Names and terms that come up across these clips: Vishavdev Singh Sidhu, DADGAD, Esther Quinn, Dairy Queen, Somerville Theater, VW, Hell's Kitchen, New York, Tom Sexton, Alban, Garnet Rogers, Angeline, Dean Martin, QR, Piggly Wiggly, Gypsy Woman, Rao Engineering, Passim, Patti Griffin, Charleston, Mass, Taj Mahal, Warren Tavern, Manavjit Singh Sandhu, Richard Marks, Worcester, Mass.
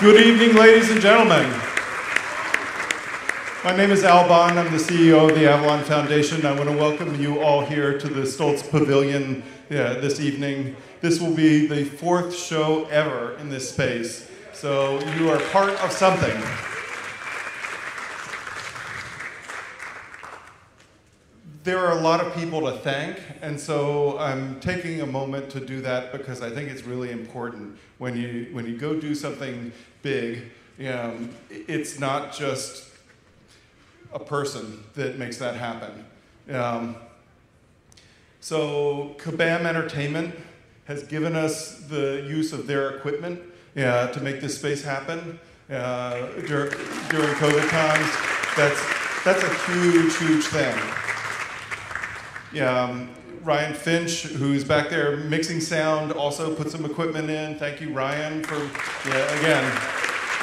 Good evening, ladies and gentlemen. My name is Alban. I'm the CEO of the Avalon Foundation. I want to welcome you all here to the Stoltz Pavilion this evening. This will be the fourth show ever in this space, so you are part of something. There are a lot of people to thank, and so I'm taking a moment to do that because I think it's really important when you go do something big. It's not just a person that makes that happen. So Kabam Entertainment has given us the use of their equipment to make this space happen during COVID times. That's a huge thing. Ryan Finch, who's back there mixing sound, also put some equipment in. Thank you, Ryan, for, again,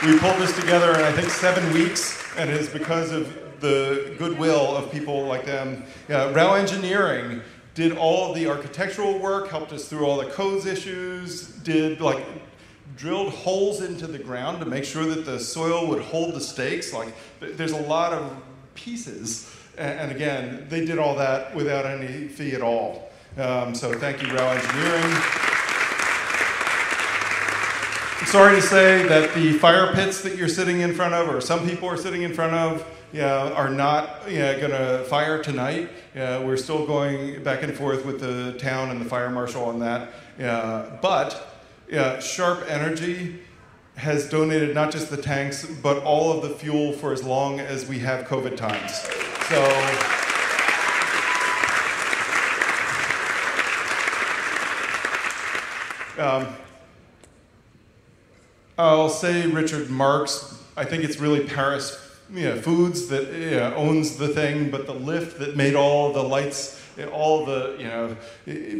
we pulled this together in, I think, 7 weeks, and it is because of the goodwill of people like them. Rao Engineering did all of the architectural work, helped us through all the codes issues, drilled holes into the ground to make sure that the soil would hold the stakes. There's a lot of pieces. And again, they did all that without any fee at all. So thank you, Rao Engineering. I'm sorry to say that the fire pits that you're sitting in front of, or some people are sitting in front of, are not going to fire tonight. We're still going back and forth with the town and the fire marshal on that. But Sharp Energy has donated not just the tanks, but all of the fuel for as long as we have COVID times. So, I'll say Richard Marks. I think it's really Paris Foods that owns the thing, but the lift that made all the lights, all the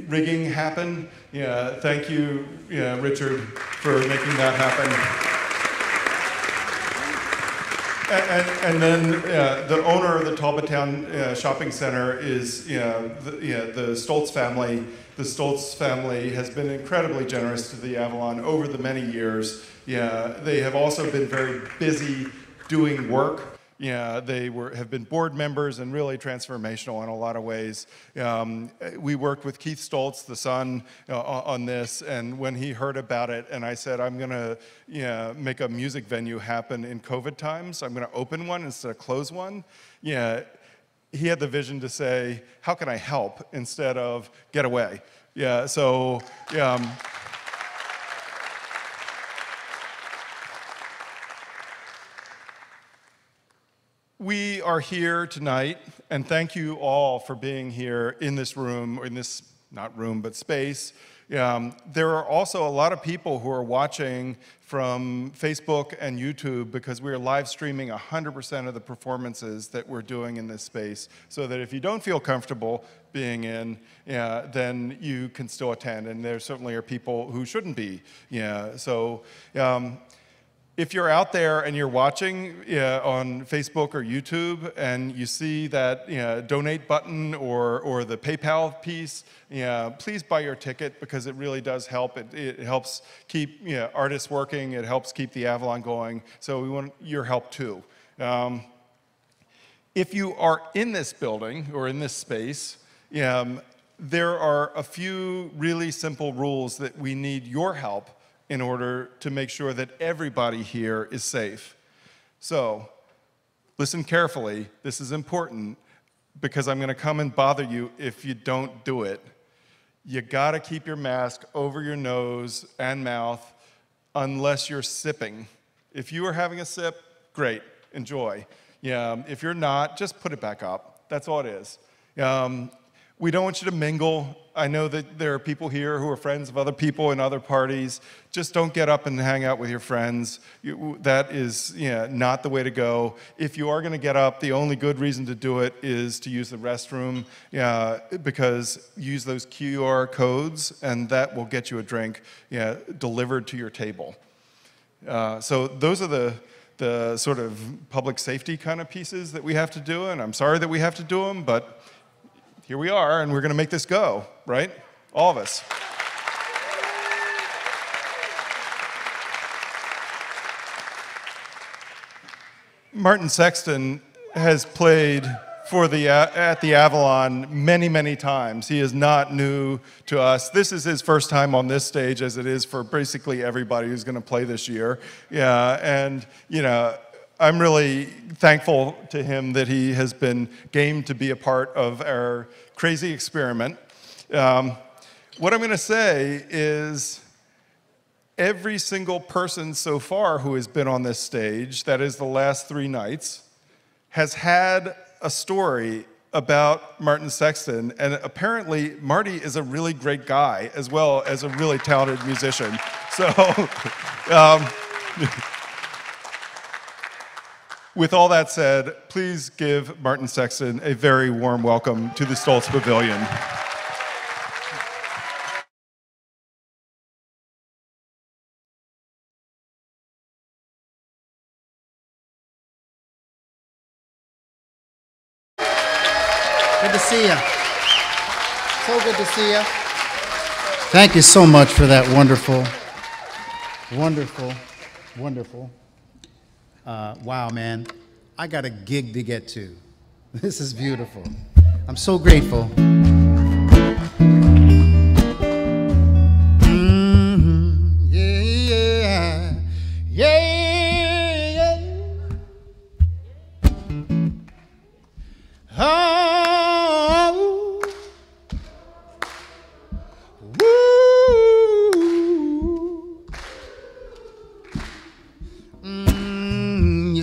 rigging happen. Thank you, Richard, for making that happen. And then the owner of the Talbottown Shopping Center is the Stoltz family. The Stoltz family has been incredibly generous to the Avalon over the many years. They have also been very busy doing work. They have been board members and really transformational in a lot of ways. We worked with Keith Stoltz, the son, on this, and when he heard about it, and I said, I'm going to make a music venue happen in COVID times. I'm going to open one instead of close one. He had the vision to say, how can I help, instead of get away. We are here tonight, and thank you all for being here in this room, or in this, not room, but space. There are also a lot of people who are watching from Facebook and YouTube because we are live streaming 100% of the performances that we're doing in this space, so that if you don't feel comfortable being in, then you can still attend, and there certainly are people who shouldn't be. If you're out there and you're watching on Facebook or YouTube and you see that donate button or the PayPal piece, please buy your ticket because it really does help. It helps keep artists working. It helps keep the Avalon going. So we want your help too. If you are in this building or in this space, there are a few really simple rules that we need your help in order to make sure that everybody here is safe. So, listen carefully. This is important because I'm going to come and bother you if you don't do it. You got to keep your mask over your nose and mouth unless you're sipping. If you are having a sip, great, enjoy. If you're not, just put it back up. That's all it is. We don't want you to mingle. I know that there are people here who are friends of other people in other parties. Just don't get up and hang out with your friends. That is not the way to go. If you are going to get up, the only good reason to do it is to use the restroom, because use those QR codes, and that will get you a drink delivered to your table. So those are the sort of public safety kind of pieces that we have to do, and I'm sorry that we have to do them, but here we are, and we're going to make this go, right? All of us. Martin Sexton has played for the, at the Avalon many, many times. He is not new to us. This is his first time on this stage, as it is for basically everybody who's going to play this year. Yeah, and, you know, I'm really thankful to him that he has been game to be a part of our crazy experiment. What I'm going to say is every single person so far who has been on this stage, that is the last three nights, has had a story about Martin Sexton, and apparently Marty is a really great guy as well as a really talented musician. So, with all that said, please give Martin Sexton a very warm welcome to the Stoltz Pavilion. Good to see you. So good to see you. Thank you so much for that wonderful, wonderful, wonderful. Wow, man, I got a gig to get to. This is beautiful. I'm so grateful.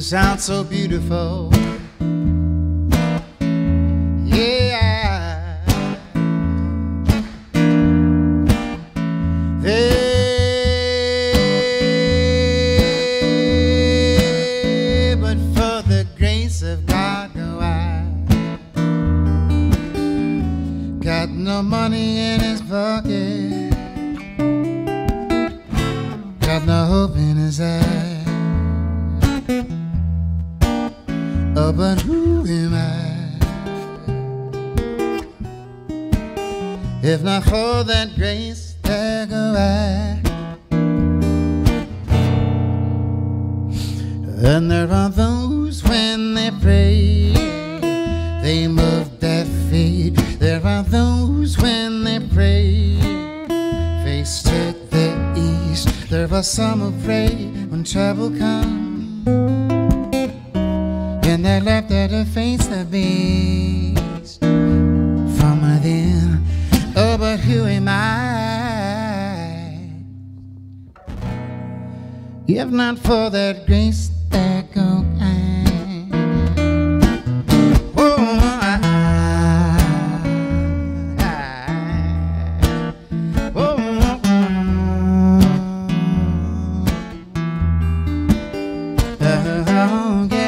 Sounds so beautiful. Yeah. Hey, but for the grace of God, no, I got no money in his pocket, got no hope in his eyes. Oh, but who am I? If not for that grace, there go I. And there are those when they pray, they move their feet. There are those when they pray, face to the east. There are some who pray when trouble comes, and they're left there to face the beast from within. Oh, but who am I? If not for that grace, there go I. Oh, I. Oh, I. Oh, yeah.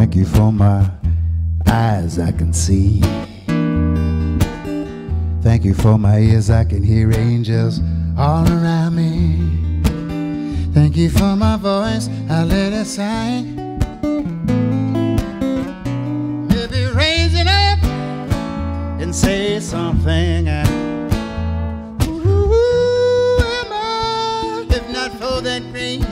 Thank you for my eyes I can see. Thank you for my ears I can hear angels all around me. Thank you for my voice I let it sing. Maybe raise it up and say something. Who am I if not for that grace?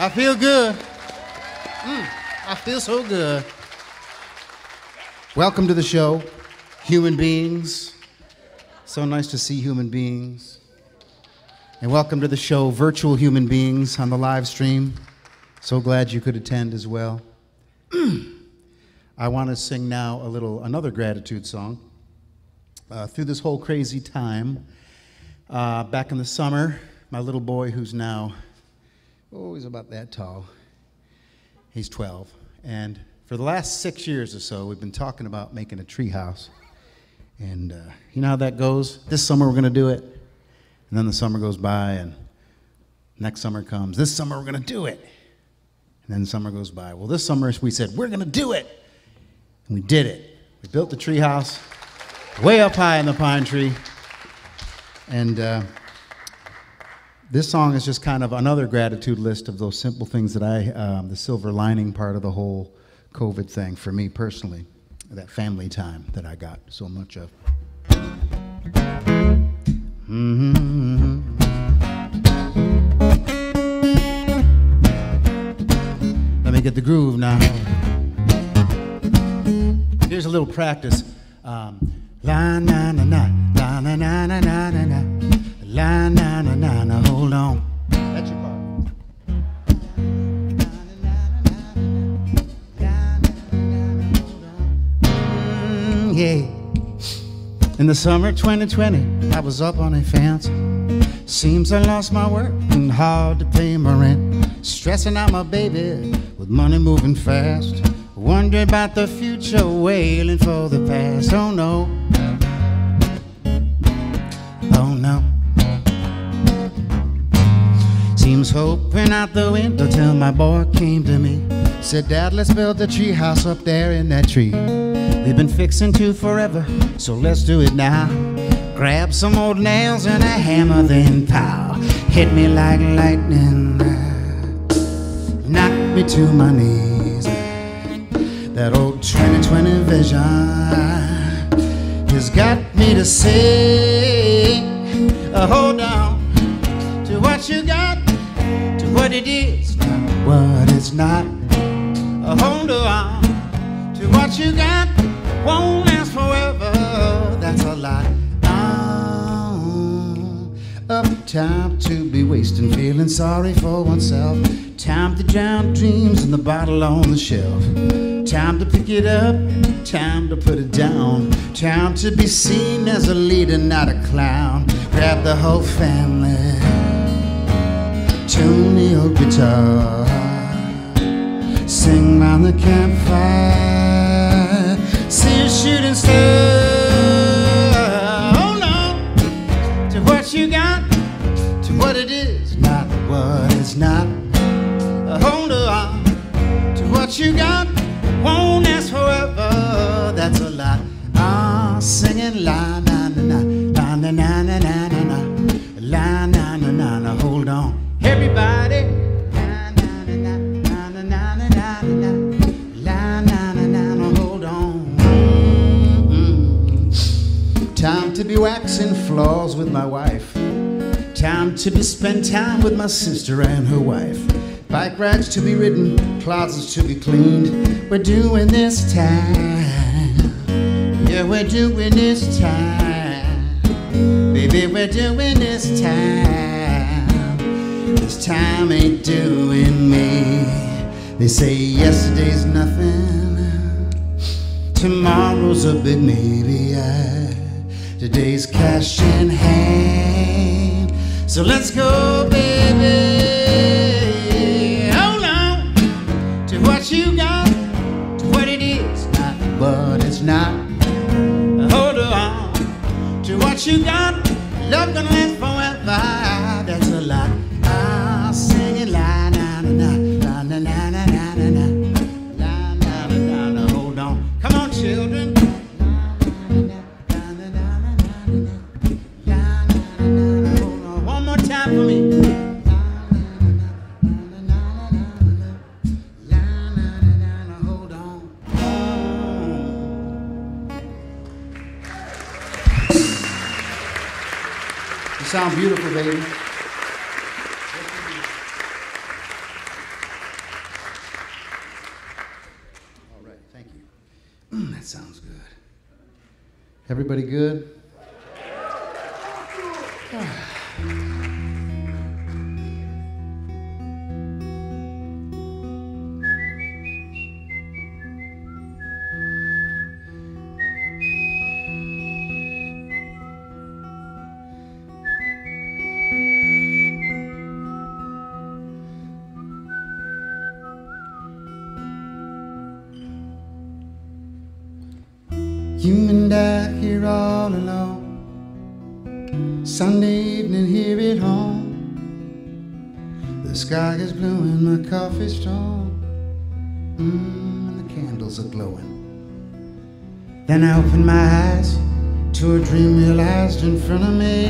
I feel good. I feel so good. Welcome to the show, human beings. So nice to see human beings. And welcome to the show, virtual human beings on the live stream. So glad you could attend as well. I want to sing now another gratitude song. Through this whole crazy time, back in the summer, my little boy, who's now, he's about that tall. He's 12. And for the last 6 years or so, we've been talking about making a tree house. And you know how that goes? This summer we're going to do it. And then the summer goes by, and next summer comes. This summer we're going to do it. And then summer goes by. Well, this summer we said, we're going to do it. And we did it. We built the tree house way up high in the pine tree. And this song is just kind of another gratitude list of those simple things that the silver lining part of the whole COVID thing for me personally, that family time that I got so much of. Let me get the groove now. Here's a little practice. La na na na, la na na na na na na, la na na na na. Hold on. That's your part. Yeah. In the summer 2020, I was up on a fence. Seems I lost my work and hard to pay my rent. Stressing out my baby with money moving fast. Wondering about the future, wailing for the past. Oh no, oh no. Seems hoping out the window till my boy came to me. Said, Dad, let's build a tree house up there in that tree. We've been fixing to forever, so let's do it now. Grab some old nails and a hammer, then pow. Hit me like lightning, knock me to my knees. That old 2020 vision has got me to say, hold on to what you got, to what it is, not what it's not. Hold on to what you got, won't last forever, that's a lot. Oh, time to be wasting, feeling sorry for oneself. Time to drown dreams in the bottle on the shelf. Time to pick it up, time to put it down. Time to be seen as a leader, not a clown. Grab the whole family, tune the old guitar. Sing round the campfire, see a shooting star. Hold on to what you got, to what it is, not what it's not. Hold on to what you got, won't last forever, that's a lot. Ah, singing la na na na, la na na na na na na, la na na na na. Hold on, everybody. La na na na na na na na na, la na na na na. Hold on. Time to be waxing floors with my wife. Time to be spend time with my sister and her wife. Bike rides to be ridden, closets to be cleaned. We're doing this time. Yeah, we're doing this time. Baby, we're doing this time. This time ain't doing me. They say yesterday's nothing, tomorrow's a big maybe. Today's cash in hand. So let's go, baby. What you got, to what it is, not what it's not. Hold on to what you got, love gonna last forever, that's a lot. I'll sing it la na na na na na na na na na na na na na. Hold on, come on children. Hold on, one more time for me. You sound beautiful, baby. Everybody good? Then I opened my eyes to a dream realized in front of me.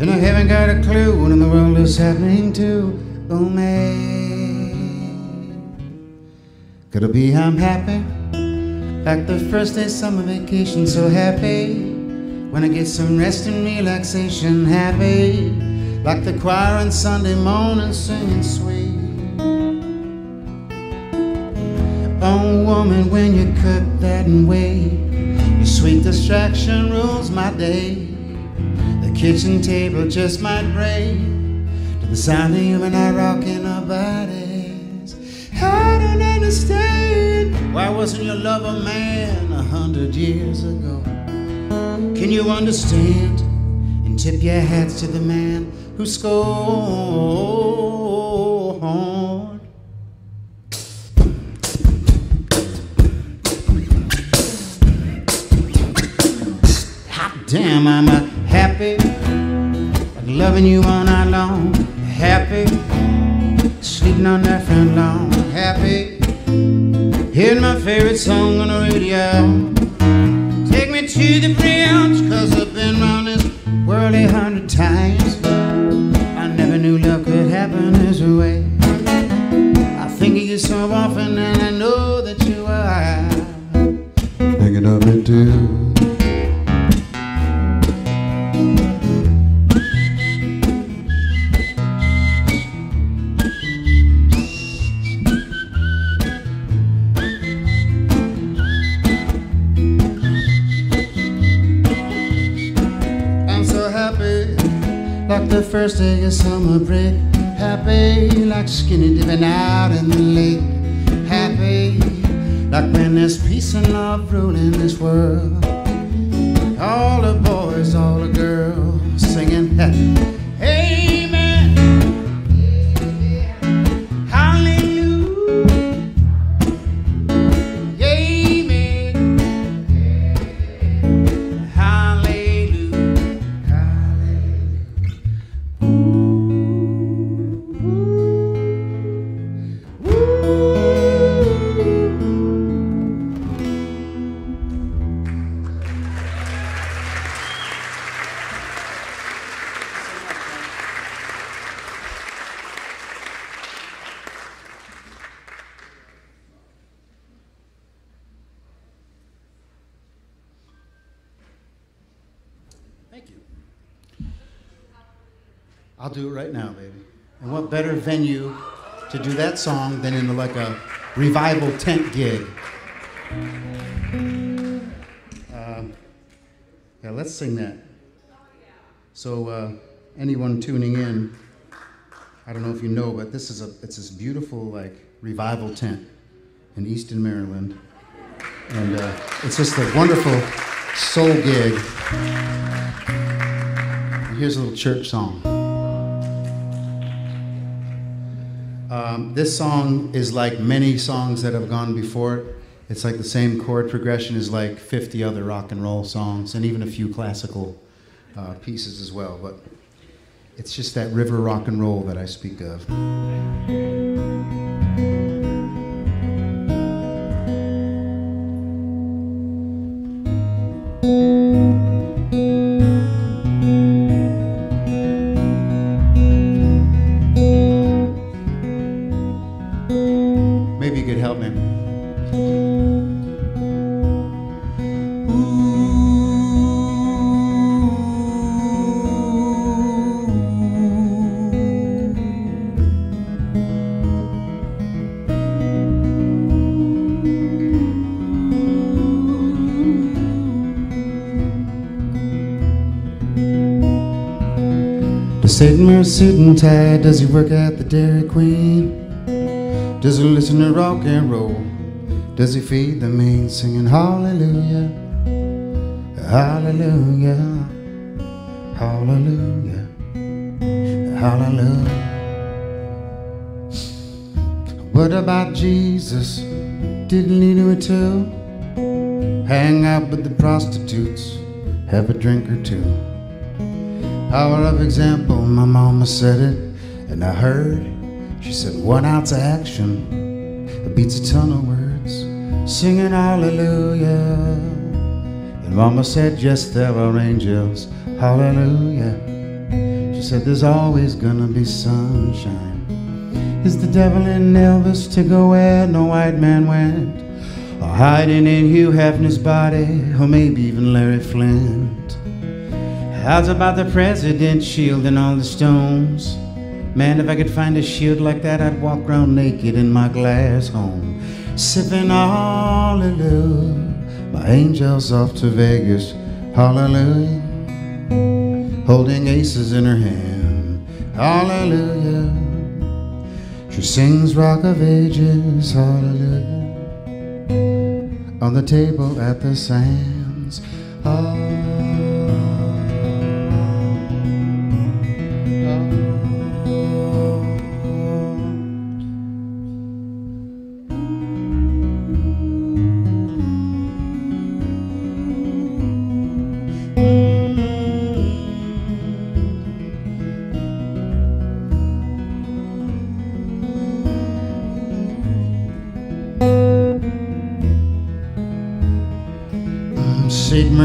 And I haven't got a clue what in the world is happening to me. Could it be I'm happy? Like the first day summer vacation, so happy. When I get some rest and relaxation, happy. Like the choir on Sunday morning singing sweet. Oh woman, when you cook that way, your sweet distraction rules my day. The kitchen table just might break to the sound of you and I rocking our bodies. I don't understand, why wasn't your love a man 100 years ago? Can you understand and tip your hats to the man who scored? Damn, I'm happy, loving you all night long, happy, sleeping on that front lawn, happy, hearing my favorite song on the radio. Take me to the bridge, cause I've been round this world 100 times. I never knew love could happen this way. I think of you so often and I know that you are thinking of me too. Like the first day of summer break, happy like skinny dipping out in the lake, happy like when there's peace and love ruling this world. All the boys, all the girls singing happy. Amen, hallelujah, amen, hallelujah. I'll do it right now, baby. And what better venue to do that song than in like a revival tent gig? Yeah, let's sing that. So anyone tuning in, I don't know if you know, but this is it's this beautiful like revival tent in Easton, Maryland, and it's just a wonderful soul gig. And here's a little church song. This song is like many songs that have gone before it. It's like the same chord progression as like 50 other rock and roll songs and even a few classical pieces as well. But it's just that river rock and roll that I speak of. sitting there sitting tight? Does he work at the Dairy Queen? Does he listen to rock and roll? Does he feed the mean, singing hallelujah, hallelujah, hallelujah, hallelujah? What about Jesus? Didn't he do it too? Hang out with the prostitutes, have a drink or two. Power of example, my mama said it, and I heard. She said 1 ounce of action, it beats a ton of words. Singing hallelujah. And mama said, yes, there are angels, hallelujah. She said, there's always gonna be sunshine. Is the devil in Elvis to go where no white man went? Or hiding in Hugh Hefner's body, or maybe even Larry Flint? How's about the president's shield and all the stones? Man, if I could find a shield like that, I'd walk around naked in my glass home. Sipping hallelujah, my angel's off to Vegas, hallelujah. Holding aces in her hand, hallelujah. She sings Rock of Ages, hallelujah, on the table at the sands,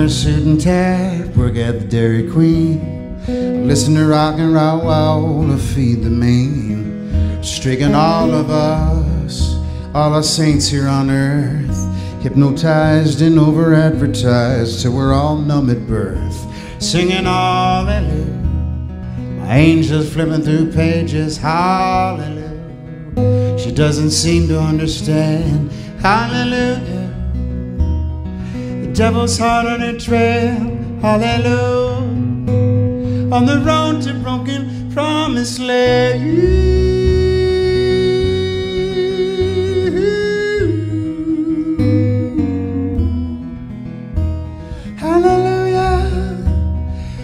suit and tie, work at the Dairy Queen, listen to rock and roll, to feed the mean, stricken all of us, all our saints here on earth, hypnotized and over-advertised till we're all numb at birth, singing hallelujah, my angel's flipping through pages, hallelujah, she doesn't seem to understand, hallelujah. Devil's heart on a trail, hallelujah, on the road to broken promised land. Hallelujah,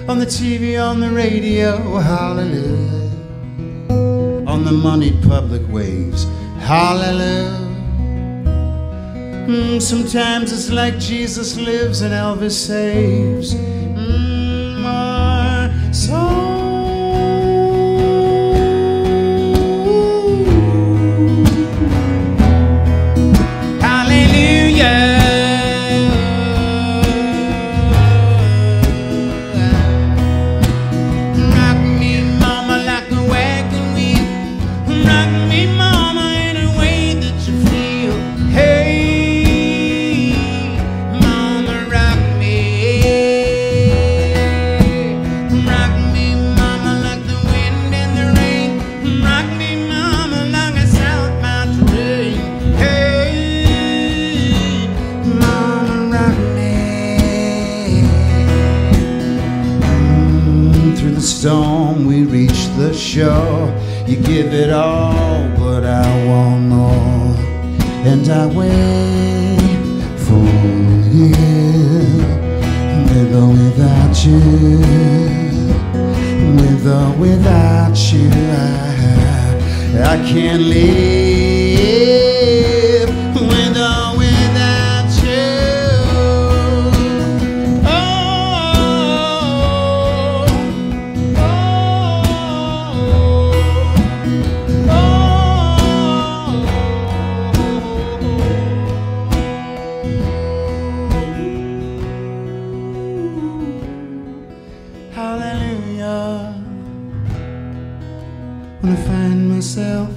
on the TV, on the radio, hallelujah, on the moneyed public waves, hallelujah. Sometimes it's like Jesus lives and Elvis saves our soul. Hallelujah. Rock me, mama, like a wagon wheel. Rock me, mama, in a way that you feel. Hey. Sure, you give it all, but I want more, and I wait for you, with or without you, with or without you, I can't live, with or without you,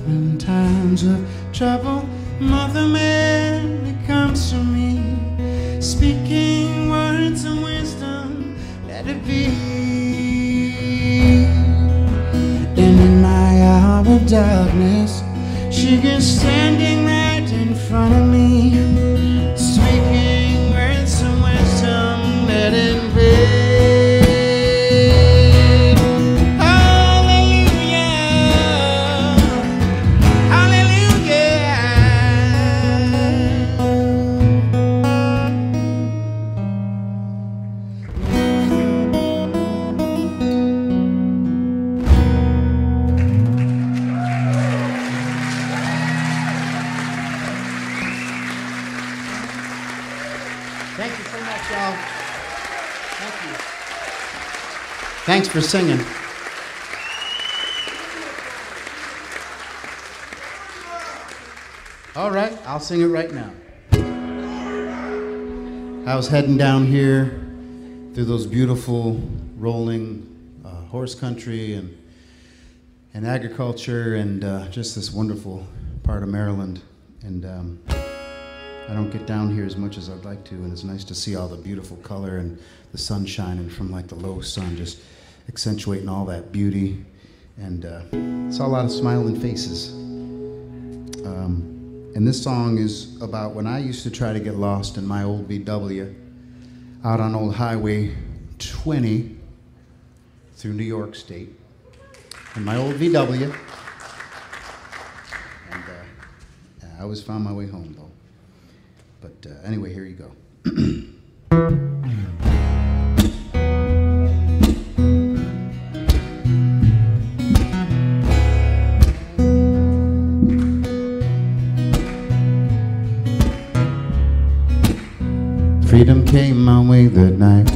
in times of trouble, Mother Mary comes to me, speaking words of wisdom, let it be. And in my hour of darkness, she is standing right in front of me, speaking words of wisdom, let it be. Oh, Thanks for singing. All right, I'll sing it right now. I was heading down here through those beautiful rolling horse country and agriculture and just this wonderful part of Maryland. And I don't get down here as much as I'd like to, and it's nice to see all the beautiful color and the sun shining from like the low sun, just accentuating all that beauty. And saw a lot of smiling faces. And this song is about when I used to try to get lost in my old VW out on old Highway 20 through New York State. In my old VW. And I always found my way home, though. But anyway, here you go. Freedom came my way that night,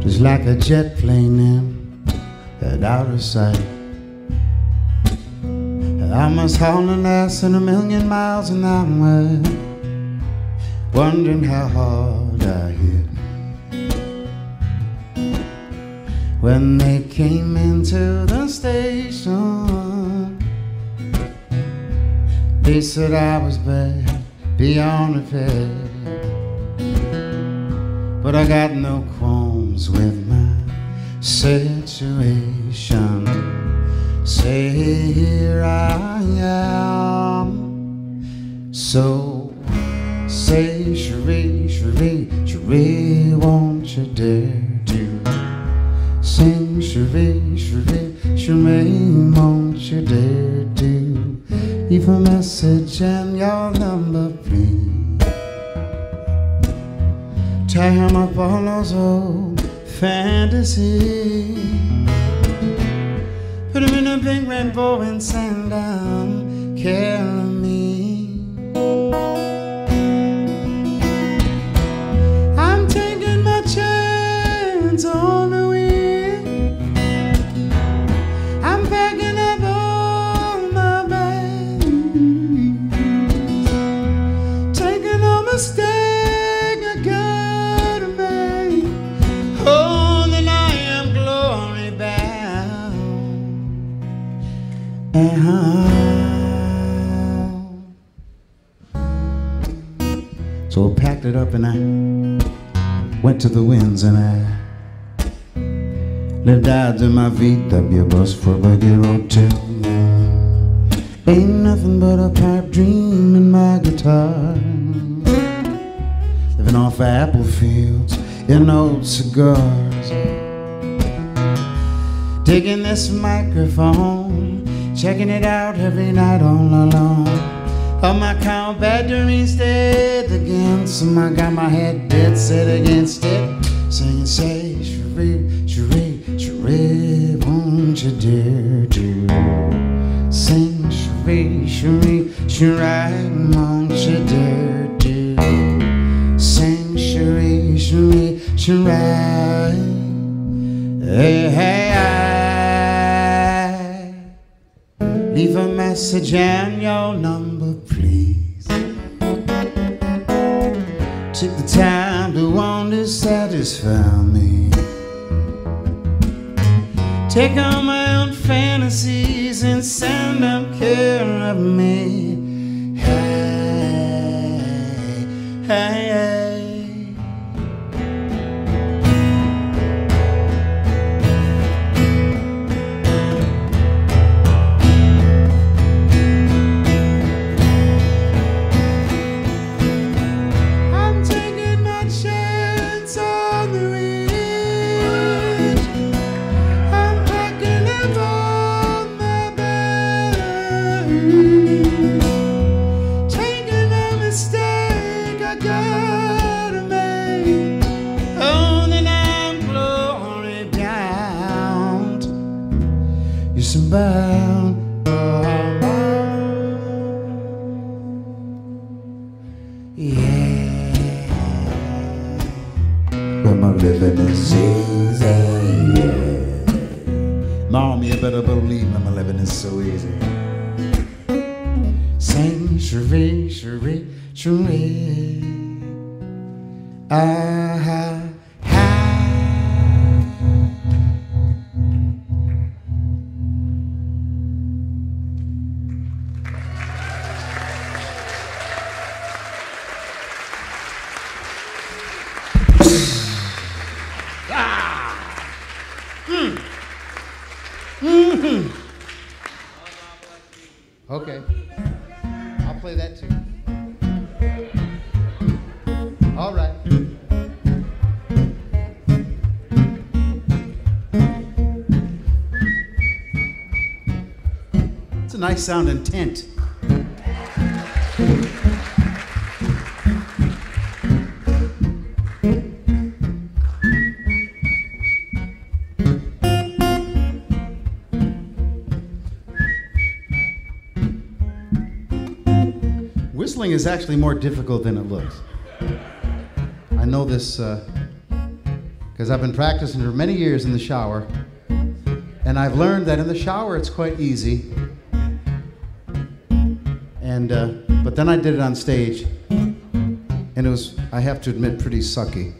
just like a jet plane in that outer sight. I'm as hauling ass in 1,000,000 miles an hour, wondering how hard I hit when they came into the station. They said I was bad beyond repair, but I got no qualms with my situation. Say here I am. So say, Cherie, Cherie, Cherie, won't you dare to sing? Cherie, Cherie, Cherie, won't you dare to leave a message and your number, please. Tie him up all those old fantasies. Put him in a big rainbow and send down, carry me. I'm taking my chance on the wind. I'm packing mistake I gotta make. Oh, then I am glory bound. And I so I packed it up and I went to the winds and I lived out in my VW bus for Buggy Road 2. Ain't nothing but a pipe dream in my guitar. Living off of apple fields and old cigars. Taking this microphone, checking it out every night all alone. On my car batteries dead against them. I got my head dead set against it. Singing, say, Cherie, Cherie, Cherie, won't you dare to sing? Cherie, Cherie, Cherie, won't you dare to Cherie, Cherie, Cherie, hey, hey, I leave a message and your number, please. Take the time to only satisfy me. Take all my own fantasies and send them care of me. Hey, hey, hey. better believe my living is so easy. Sing, Cherie, Cherie, Cherie. Ah, ha. Ah. Mm. Mm-hmm. Okay. I'll play that too. All right. It's a nice sound and tint. Whistling is actually more difficult than it looks. I know this because I've been practicing for many years in the shower, and I've learned that in the shower it's quite easy. And but then I did it on stage, and it was, I have to admit, pretty sucky.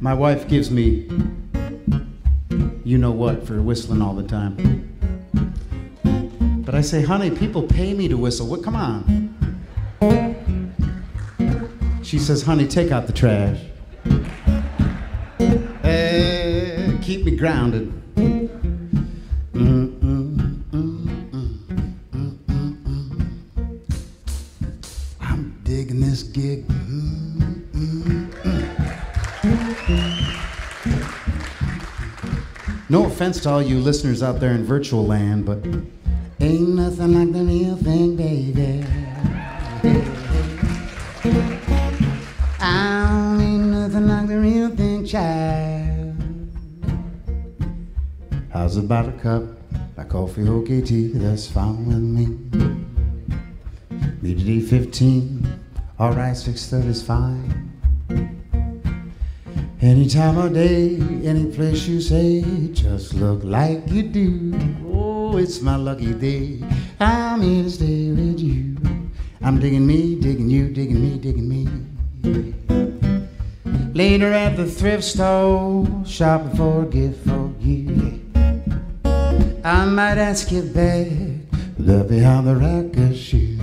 My wife gives me you know what for whistling all the time. But I say, honey, people pay me to whistle. What? Come on. She says, honey, take out the trash. Hey, keep me grounded. I'm digging this gig. No offense to all you listeners out there in virtual land, but ain't nothing like the real thing, baby. I ain't nothing like the real thing, child. How's about a cup of coffee, okay, tea? That's fine with me. Midday 15, all right, 6:30's fine. Any time of day, any place you say, just look like you do. Oh, it's my lucky day. I'm here to stay with you. I'm digging me, digging you, digging me, digging me. Later at the thrift store, shopping for a gift for you. I might ask you back, love behind the rack of shoes.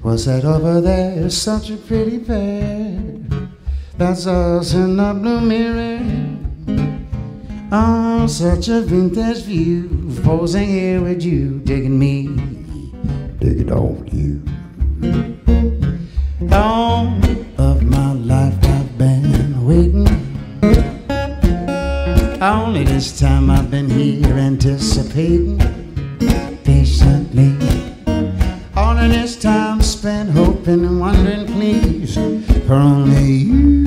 What's that over there? Such a pretty pair. That's us in the blue mirror. Oh, such a vintage view. Posing here with you, digging me, digging on you. All of my life I've been waiting. Only this time I've been here anticipating patiently. Only this time spent hoping and wondering, please, for only you.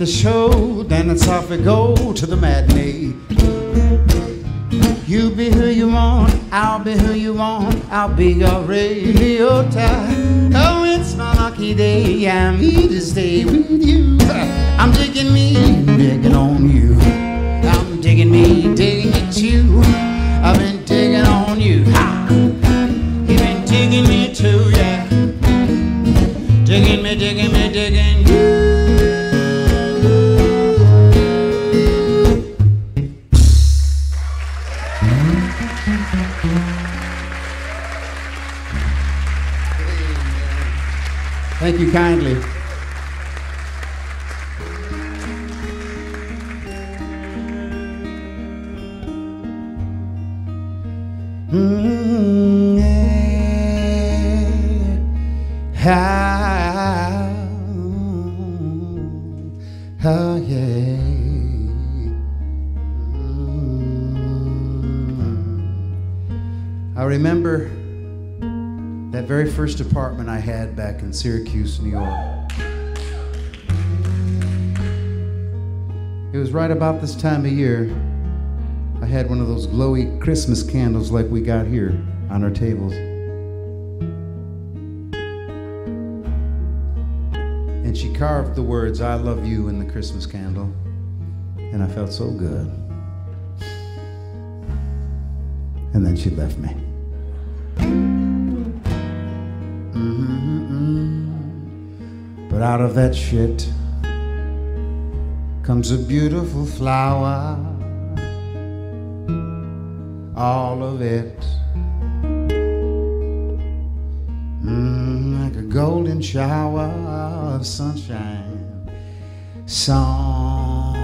The show, then it's off we go to the matinee. You be who you want, I'll be who you want, I'll be your radio tie. Oh, it's my lucky day, I'm here to stay with you. I'm digging me, digging on you. you kindly. I remember that very first apartment I had back in Syracuse, New York. It was right about this time of year. I had one of those glowy Christmas candles like we got here on our tables. And she carved the words, "I love you," in the Christmas candle. And I felt so good. And then she left me. But out of that shit comes a beautiful flower. All of it, like a golden shower of sunshine, song.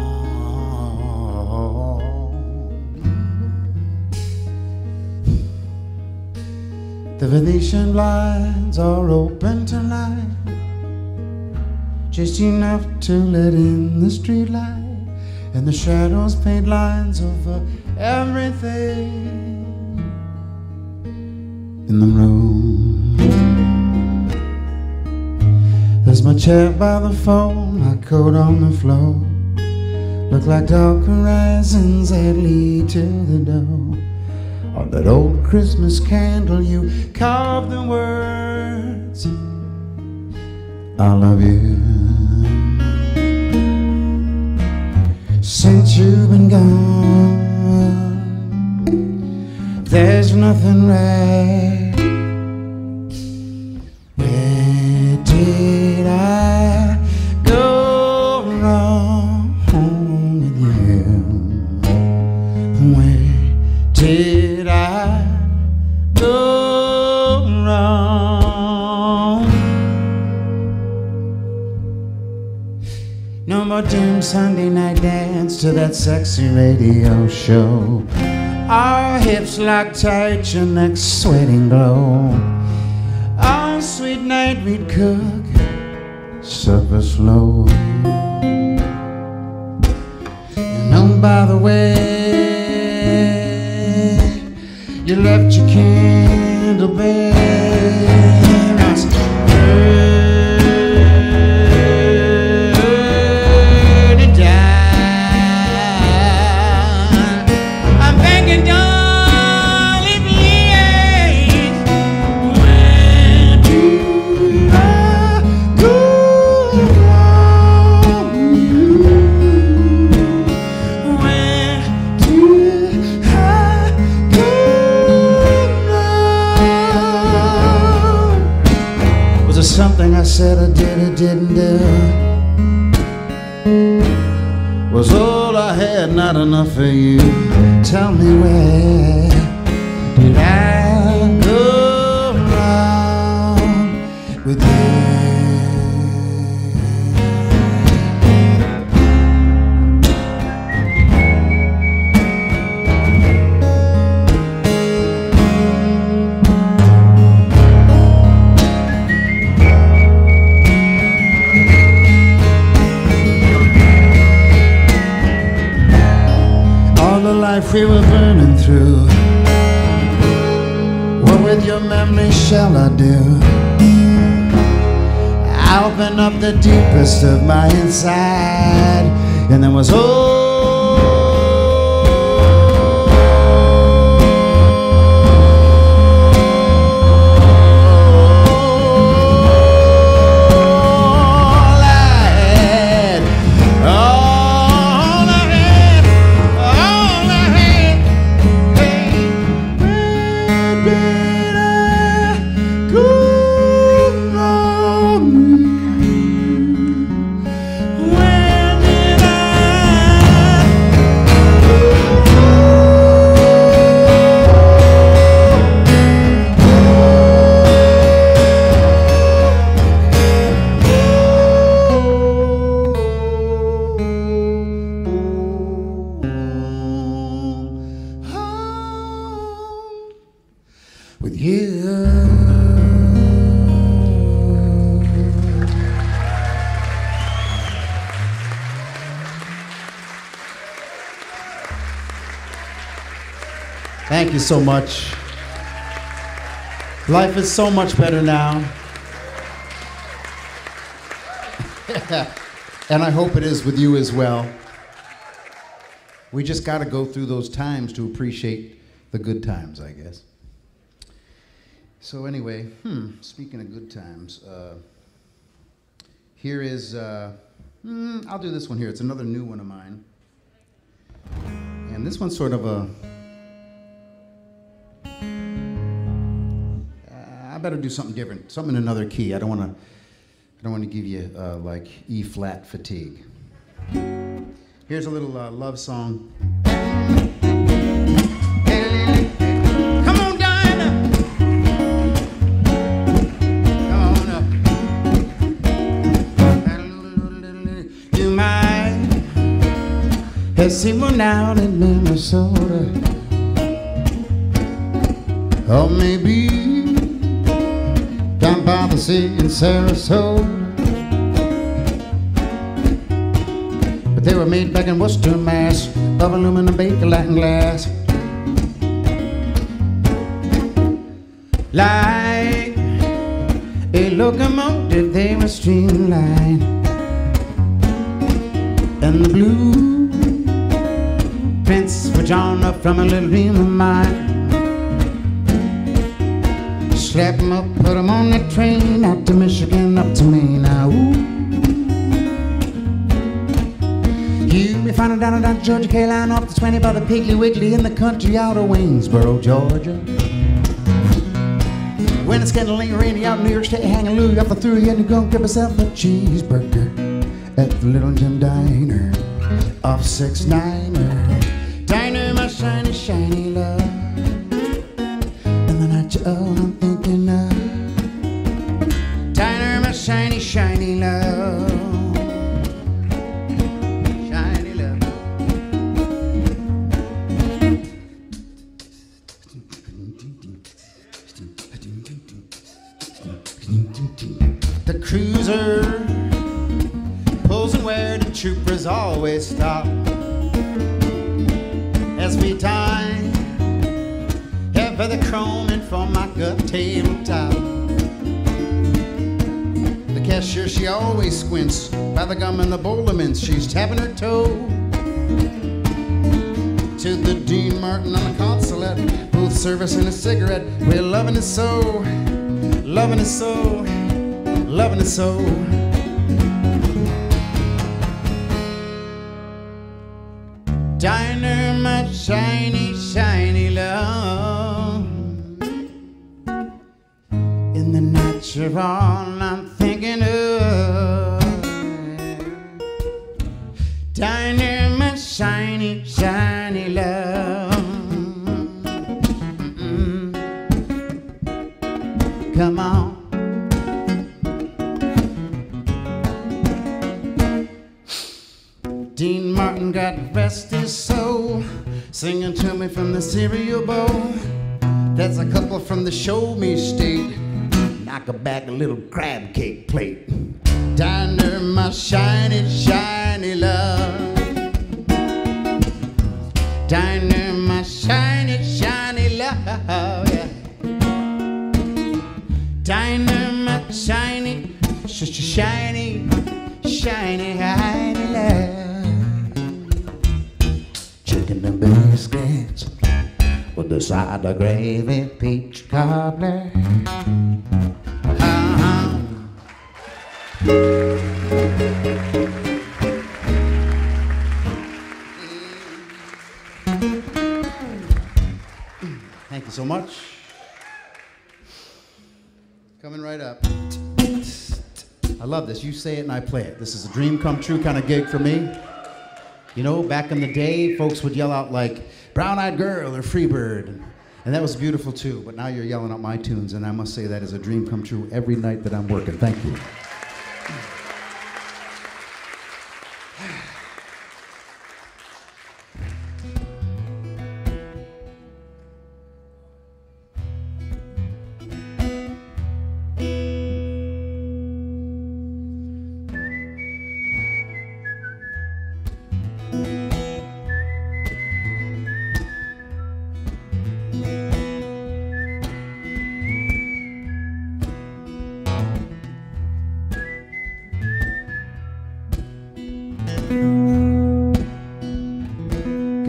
The Venetian blinds are open tonight, just enough to let in the street light, and the shadows paint lines over everything in the room. There's my chair by the phone, my coat on the floor, look like dark horizons that lead to the door. On that old Christmas candle you carved the words, I love you. Since you've been gone, there's nothing right. Where did I go wrong with you? Where did I go wrong? No more dim Sunday night dance to that sexy radio show, our hips locked tight, your neck sweating glow. All sweet night we'd cook supper slow. And oh, by the way, you left your candle bare. I said, something I said I did or didn't do was all I had, not enough for you. Tell me, where did I go wrong with we were burning through? What with your memory shall I do? I opened up the deepest of my inside, and there was Thank you so much. Life is so much better now. And I hope it is with you as well. We just got to go through those times to appreciate the good times, I guess. So anyway, speaking of good times, here is, I'll do this one here. It's another new one of mine. And this one's sort of a, I better do something different, something in another key. I don't want to give you like E flat fatigue. Here's a little love song. Come on, Dinah. Come on up. You might have seen one out in Minnesota, or maybe down by the sea in Sarasota. They were made back in Worcester, Mass, of aluminum, baker, light and glass. Like a locomotive, they were streamlined, and the blue prints were drawn up from a little dream of mine. Slap 'em up, put 'em on the train, out to Michigan, up to Maine. Now, ooh. You may find it down in Georgia, K-line off the 20 by the Piggly Wiggly in the country out of Waynesboro, Georgia. When it's getting late, rainy out in New York State, hanging Louie up the through you, and you go and get yourself a cheeseburger at the Little Jim Diner off 6-9er. Diner, my shiny, shiny love. And the night you're old, I'm thinking of. Diner, my shiny, shiny love. Cruiser pulls and where the troopers always stop as we dine. Have the chroming from my gut tabletop. The cashier, she always squints by the gum and the Bolemans. She's tapping her toe to the Dean Martin on the consulate. Both servicing a cigarette. We're loving it so, loving it so, loving it so. Diner, my shiny, shiny love. In the night you're on, I'm thinking of. Diner, my shiny, shiny love. Come on. Dean Martin got rest his soul, singing to me from the cereal bowl. That's a couple from the show me state. Knock her back a little crab cake plate. Diner, my shiny, shiny love. Diner, my shiny, shiny love, yeah. Diner, my shiny, shiny, shiny, shiny love. Chicken and biscuits with the side of gravy, peach cobbler. Thank you so much. Coming right up. I love this. You say it and I play it. This is a dream come true kind of gig for me. You know, back in the day, folks would yell out like, brown-eyed girl or Freebird. And that was beautiful too, but now you're yelling out my tunes, and I must say that is a dream come true every night that I'm working. Thank you.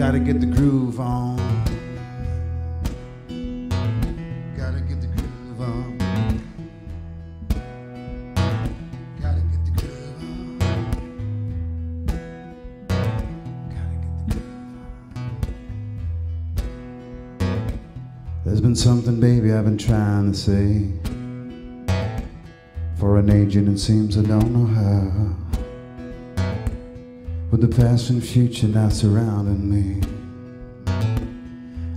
Gotta get the groove on. Gotta get the groove on. Gotta get the groove on. Gotta get the groove on. There's been something, baby, I've been trying to say for an age, and it seems I don't know how. With the past and future now surrounding me,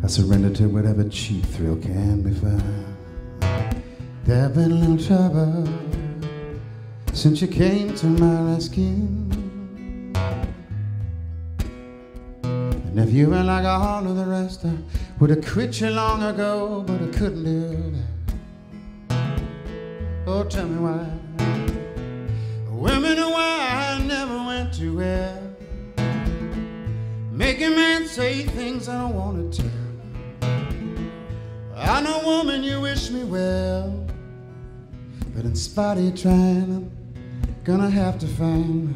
I surrender to whatever cheap thrill can be found. There's been a little trouble since you came to my rescue, and if you were like all of the rest, I would have quit you long ago, but I couldn't do that. Oh, tell me why women are why I never went to where making men say things I don't want to tell. I know, woman, you wish me well, but in spite of you trying, I'm gonna have to find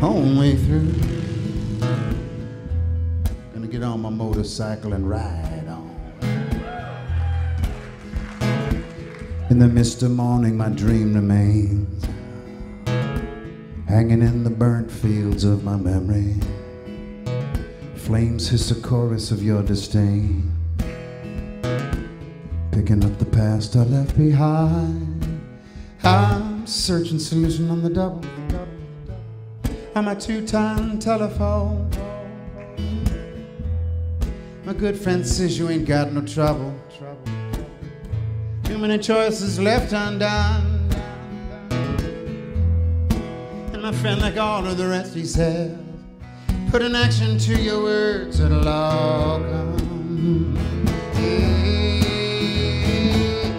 my own way through. Gonna get on my motorcycle and ride on. In the mist of morning, my dream remains, hanging in the burnt fields of my memory. Flames hiss a chorus of your disdain, picking up the past I left behind. I'm searching solution on the double. I'm a two-time telephone. My good friend says you ain't got no trouble. Too many choices left undone. And my friend, like all of the rest, he said, put an action to your words, it'll all come. Hey,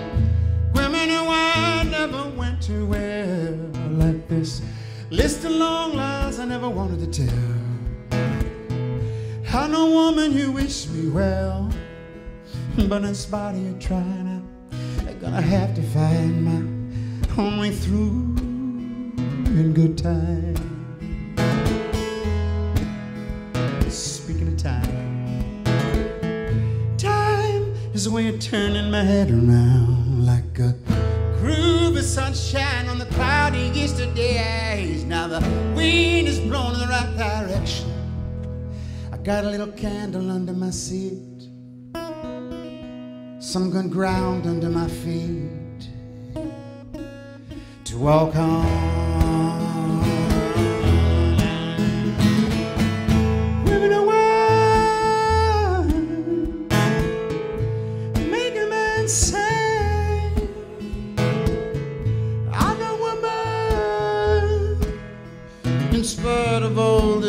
women who I never went to where I like this list of long lies I never wanted to tell. I know, woman, you wish me well, but in spite of you trying, I'm gonna have to find my own way through in good time. Speaking of time, time is the way of turning my head around, like a groove of sunshine on the cloudy yesterday. Now the wind is blowing in the right direction. I got a little candle under my seat, some good ground under my feet to walk on.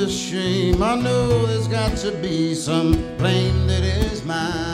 Shame, I know there's got to be some blame that is mine.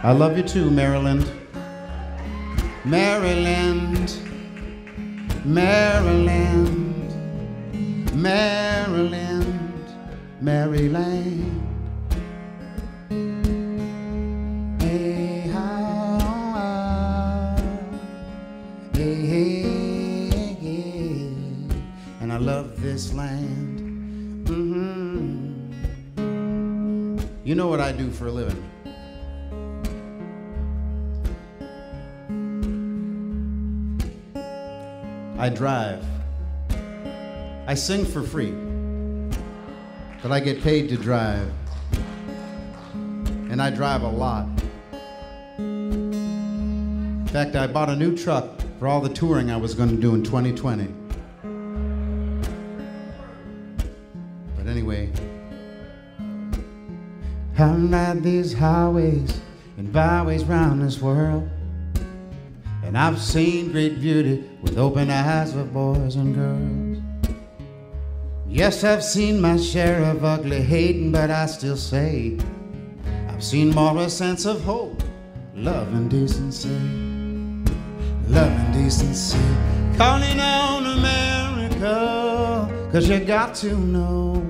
I love you too, Maryland. Maryland, Maryland, Maryland, Maryland. Hey, hey, hey. And I love this land. Mm-hmm. You know what I do for a living. I drive. I sing for free, but I get paid to drive. And I drive a lot. In fact, I bought a new truck for all the touring I was going to do in 2020. But anyway, I've ride these highways and byways round this world. And I've seen great beauty with open eyes for boys and girls. Yes, I've seen my share of ugly hating, but I still say I've seen more a sense of hope, love and decency. Love and decency. Calling on America, 'cause you got to know.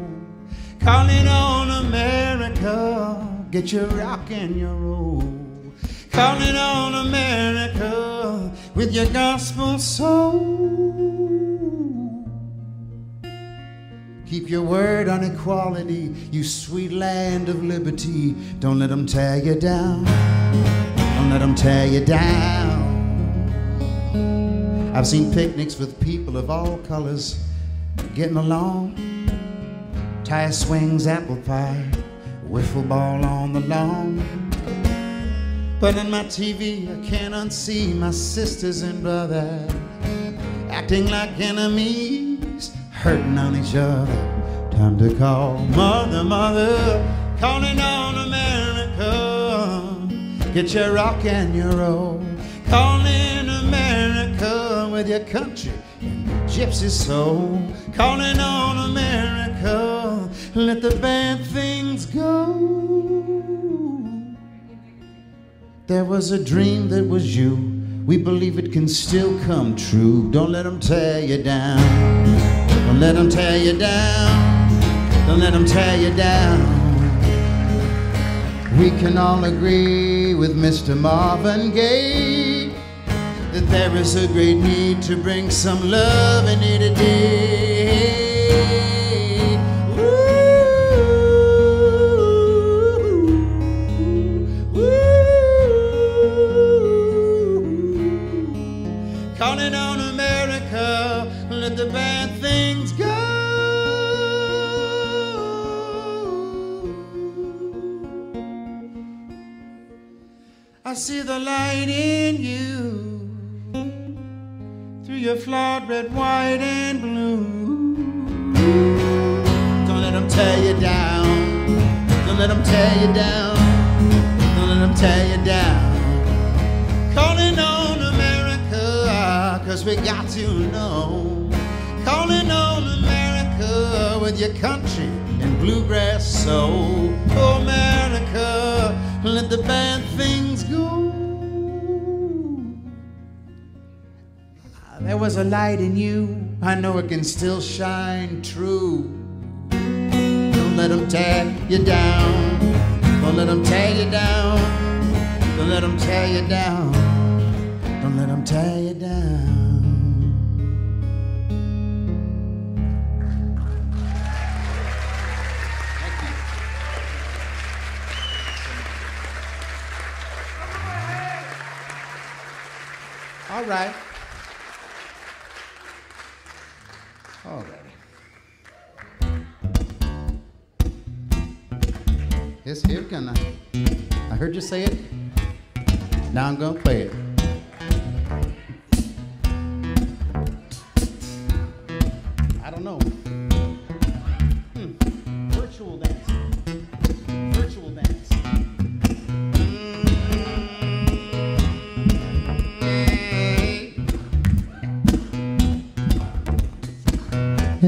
Calling on America, get your rock and your roll. Calling on America with your gospel soul. Keep your word on equality, you sweet land of liberty. Don't let them tear you down. Don't let them tear you down. I've seen picnics with people of all colors getting along. Tire swings, apple pie, wiffle ball on the lawn. But in my TV, I can't unsee my sisters and brothers acting like enemies, hurting on each other. Time to call mother, mother, calling on America. Get your rock and your roll. Calling America with your country and your gypsy soul. Calling on America, let the bad things go. There was a dream that was you. We believe it can still come true. Don't let them tear you down. Don't let them tear you down. Don't let them tear you down. We can all agree with Mr. Marvin Gaye that there is a great need to bring some love in here today. Calling on America, let the bad things go. I see the light in you through your flawed red, white, and blue. Don't let them tear you down. Don't let them tear you down. Don't let them tear you down. Calling on America, 'cause we got to know. Calling on America with your country and bluegrass soul. Oh, America, let the bad things go. There was a light in you. I know it can still shine true. Don't let them tear you down. Don't let them tear you down. Don't let them tear you down. Don't let them tear you down. All right. All right. Yes, here can I heard you say it. Now I'm gonna play it. I don't know. Virtual dance. Virtual dance.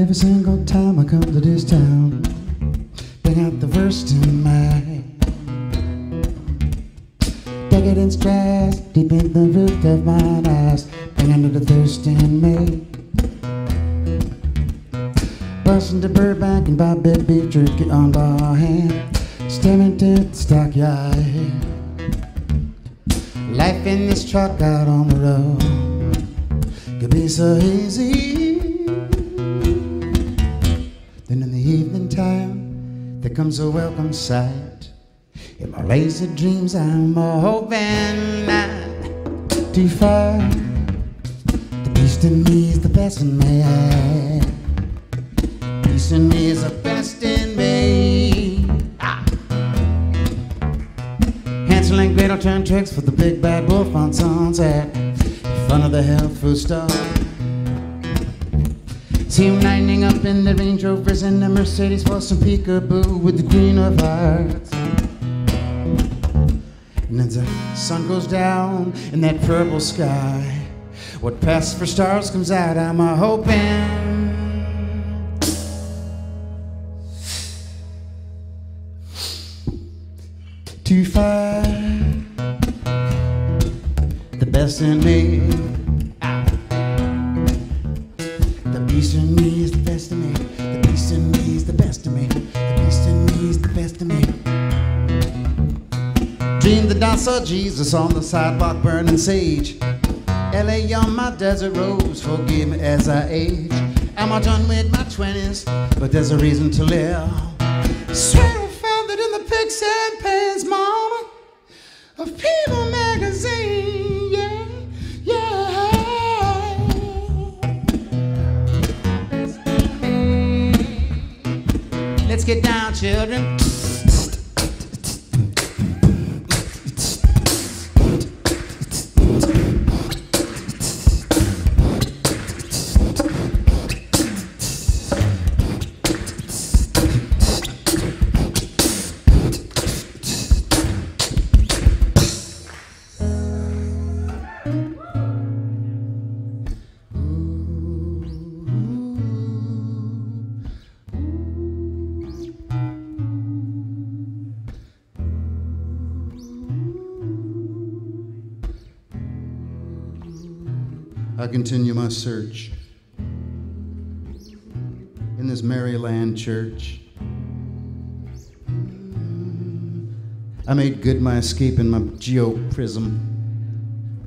Every single time I come to this town, they got the verse to mind. Take it in stress, deep in the root of my eyes, bring under the thirst in me. Bustin' to Burbank and Bobby Beach, drinking on the hand, staring to the stockyard. Life in this truck out on the road could be so easy. Then in the evening time, there comes a welcome sight. In my lazy dreams, I'm hoping not to find the beast in me is the best. best in me. Easton is the best in me. Ah. Hansel and Gretel turn tricks for the big bad wolf on sunset. In front of the health food store. See him lining up in the Range Rovers and the Mercedes for some peekaboo with the Queen of Hearts. And as the sun goes down in that purple sky, what passed for stars comes out, I'm a-hoping. To find the best in me. The beast in me is the best of me. The beast in me is the best of me. The beast in me is the best of me. Dreamed the dance of Jesus on the sidewalk burning sage. LA on my desert rose, forgive me as I age. Am I done with my 20s? But there's a reason to live. Swear I found it in the pics and pans, mama, of People magazine. Yeah, yeah. Let's get down, children. I continue my search in this Maryland church. I made good my escape in my geo-prism,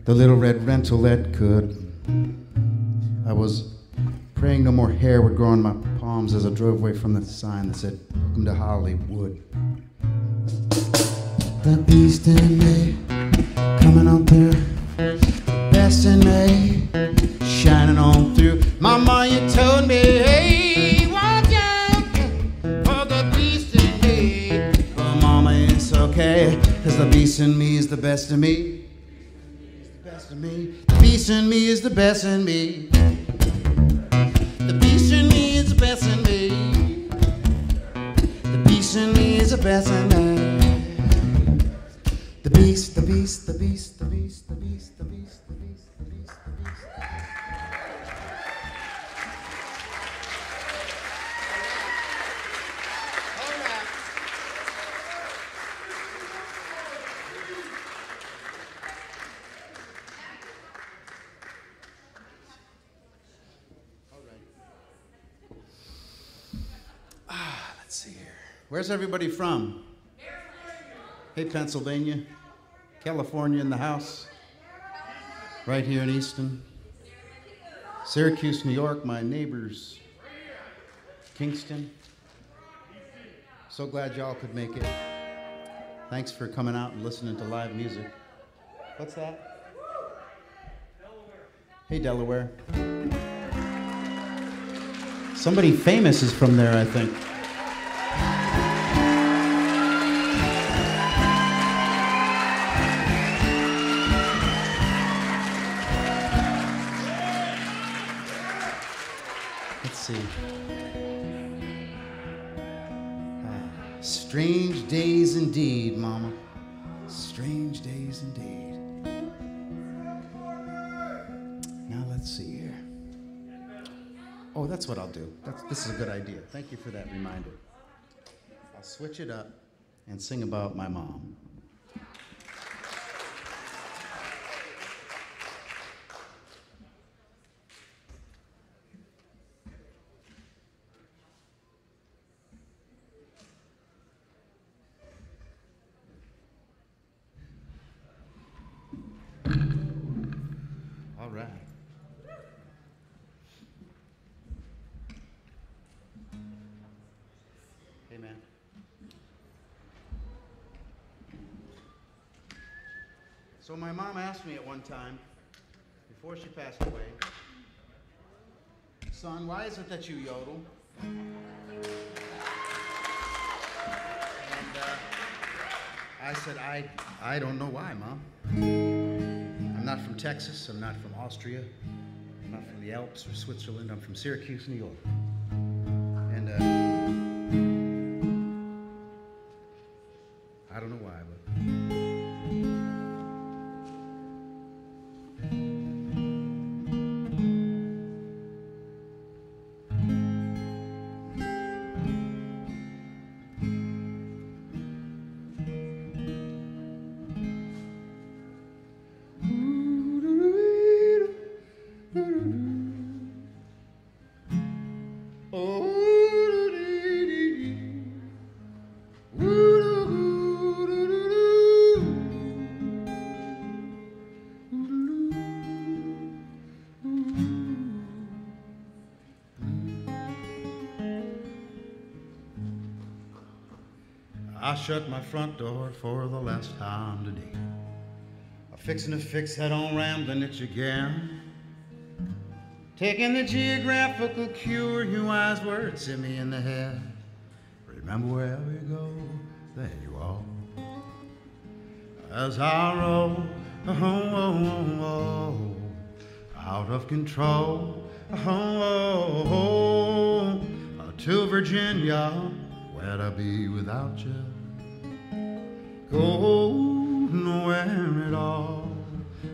the little red rental that could. I was praying no more hair would grow on my palms as I drove away from the sign that said, "Welcome to Hollywood." The beast in me, coming on through. Best in me, shining on through. Mama, you told me, hey, watch out for the beast in me. But mama, it's okay, cause the beast in me is the best in me. The best in me. The beast in me is the best in me. The beast in me is the best in me. The beast in me is the best in me. The beast, the beast, the beast, the beast, the beast, the beast. Where's everybody from? Hey, Pennsylvania, California in the house, right here in Easton, Syracuse, New York, my neighbors, Kingston. So glad y'all could make it. Thanks for coming out and listening to live music. What's that? Hey, Delaware. Somebody famous is from there, I think. Strange days indeed, mama. Strange days indeed. Now let's see here. Oh, that's what I'll do. This is a good idea. Thank you for that reminder. I'll switch it up and sing about my mom. So my mom asked me at one time, before she passed away, Son, why is it that you yodel? And I said, I don't know why, Mom. I'm not from Texas, I'm not from Austria, I'm not from the Alps or Switzerland, I'm from Syracuse, New York. And I don't know why, but... I shut my front door for the last time today. I'm fixing to fix that on rambling itch again. Taking the geographical cure, you wise words hit me in the head. Remember wherever you go, there you are. As I roll, oh, oh, oh, oh, out of control, oh, oh, oh, to Virginia, where'd I be without you? Go nowhere at all.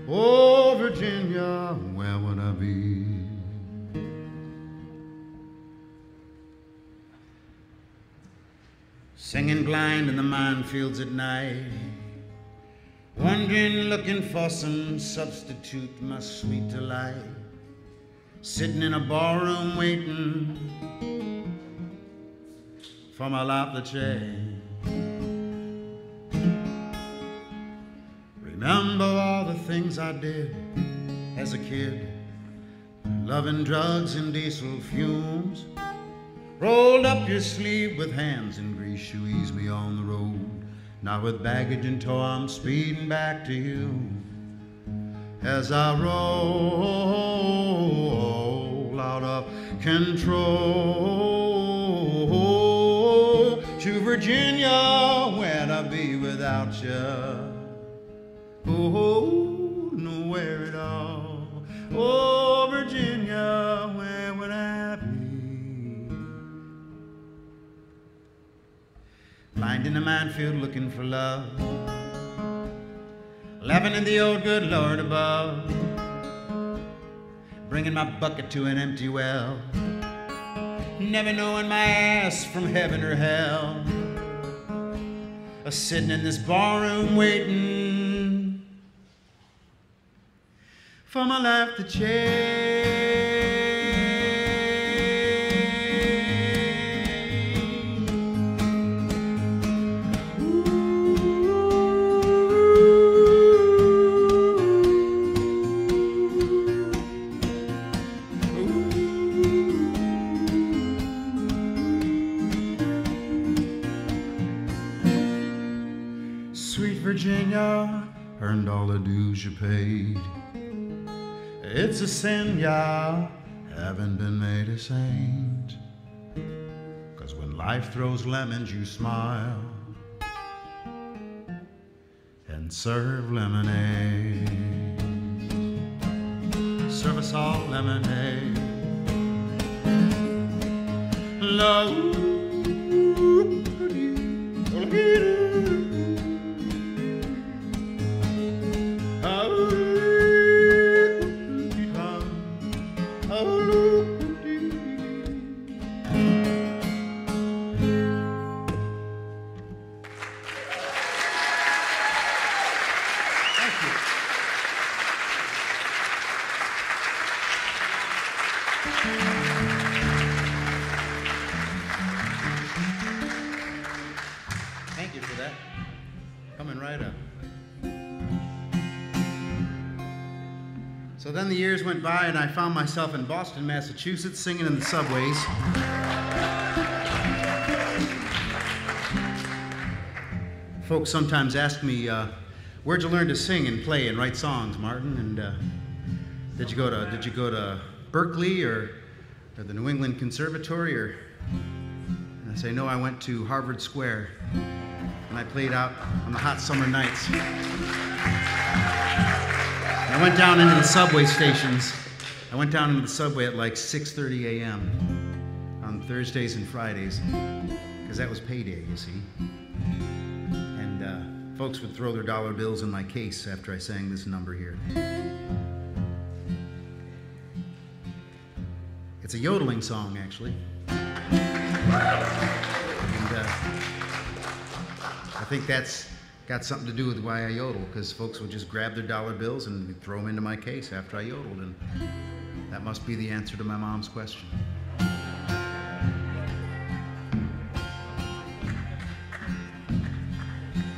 Oh, Virginia, where would I be? Singing blind in the minefields at night, wondering, looking for some substitute, my sweet delight. Sitting in a barroom waiting for my life to change. Remember all the things I did as a kid, loving drugs and diesel fumes. Rolled up your sleeve with hands in grease, you eased me on the road. Now with baggage and tow, I'm speeding back to you. As I roll out of control to Virginia, where'd I be without you? Oh, nowhere at all. Oh, Virginia, where would I be? Blind in the minefield looking for love, laughing at the old good Lord above, bringing my bucket to an empty well, never knowing my ass from heaven or hell, sitting in this barroom waiting for my life to change. Ooh. Sweet Virginia, earned all the dues you paid. It's a sin, y'all, haven't been made a saint. 'Cause when life throws lemons, you smile and serve lemonade. Serve us all lemonade. Love. The years went by and I found myself in Boston, Massachusetts, singing in the subways. Folks sometimes ask me, where'd you learn to sing and play and write songs, Martin? And did you go to Berkeley or or the New England Conservatory, or, and I say, no, I went to Harvard Square, and I played out on the hot summer nights. And I went down into the subway stations. I went down into the subway at like 6:30 a.m. on Thursdays and Fridays, because that was payday, you see. And folks would throw their dollar bills in my case after I sang this number here. It's a yodeling song, actually. And I think that's got something to do with why I yodel, because folks would just grab their dollar bills and throw them into my case after I yodeled, and that must be the answer to my mom's question.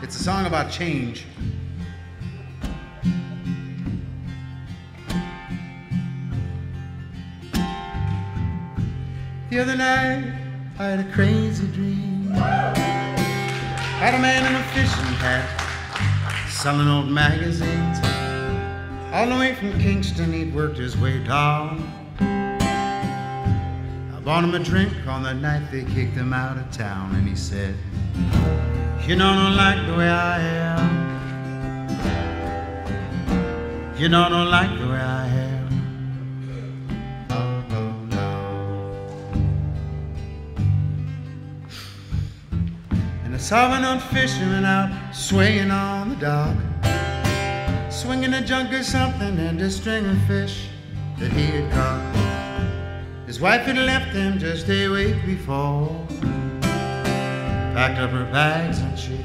It's a song about change. The other night, I had a crazy dream. Had a man in a fishing hat, selling old magazines. All the way from Kingston, he'd worked his way down. I bought him a drink on the night they kicked him out of town, and he said, you know, don't like the way I am. You know, don't like the way I am. Saw an old fisherman out swaying on the dock, swinging a junk or something and a string of fish that he had caught. His wife had left him just a week before, packed up her bags and she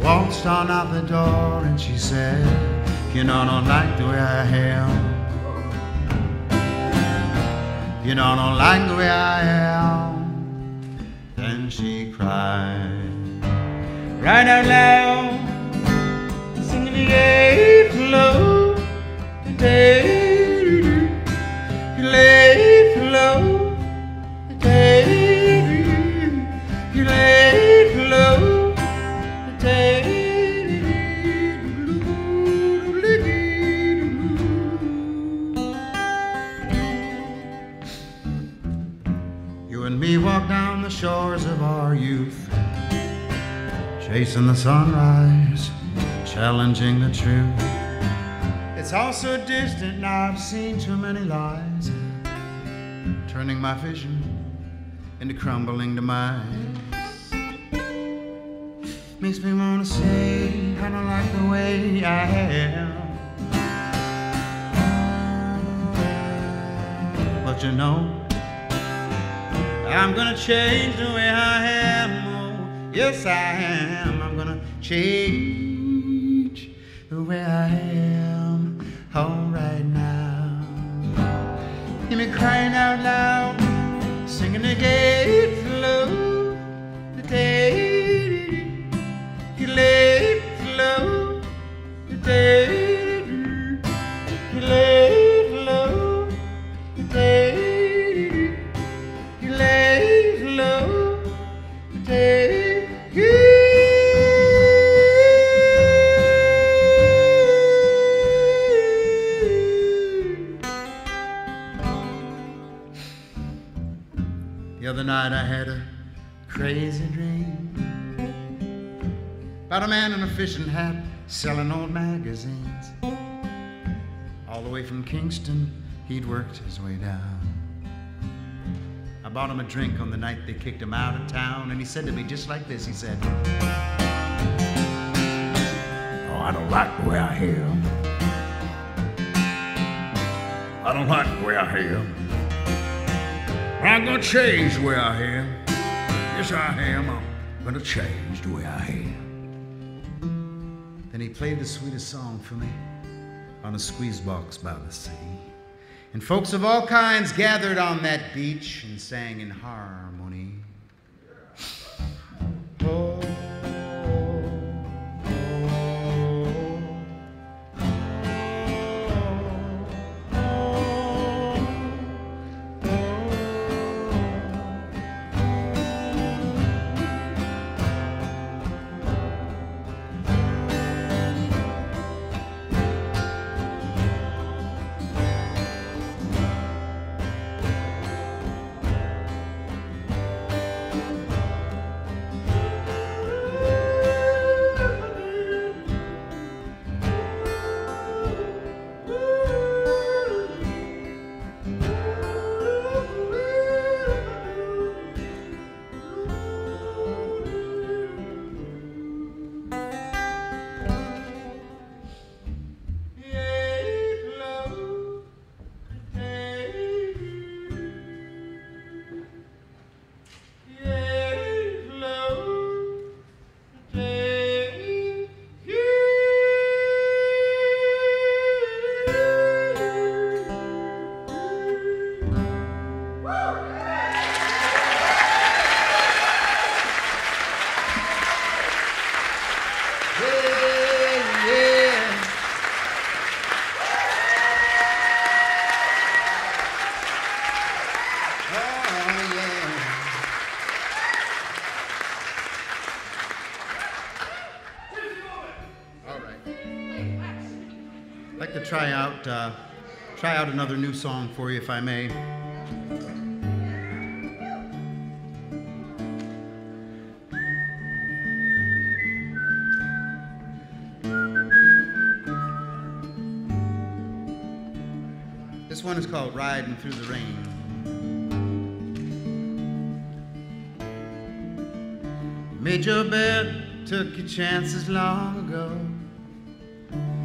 waltzed on out the door, and she said, you know, I don't like the way I am. You know, I don't like the way I am. Then she cried right out loud, singing the day for love, the day you lay for love, the day you lay for love, the day you and me walk down the shores of our youth, chasing the sunrise, challenging the truth. It's all so distant now, I've seen too many lies, turning my vision into crumbling demise. Makes me wanna say, I don't like the way I am. But you know, I'm gonna change the way I am. Yes, I am. I'm gonna change the way I am. All right now. Hear me crying out loud, singing the day for love, the day you lay for love, the day you lay for love, the day you lay for love, the day. The other night I had a crazy dream about a man in a fishing hat selling old magazines. All the way from Kingston, he'd worked his way down. I bought him a drink on the night they kicked him out of town, and he said to me just like this, he said, oh, I don't like the way I am. I don't like the way I am. I'm gonna change the way I am. Yes, I am. I'm gonna change the way I am. Then he played the sweetest song for me on a squeeze box by the sea. And folks of all kinds gathered on that beach and sang in harmony. Oh. I'd like to try out another new song for you, if I may. This one is called "Riding Through the Rain." You made your bed, took your chances long ago.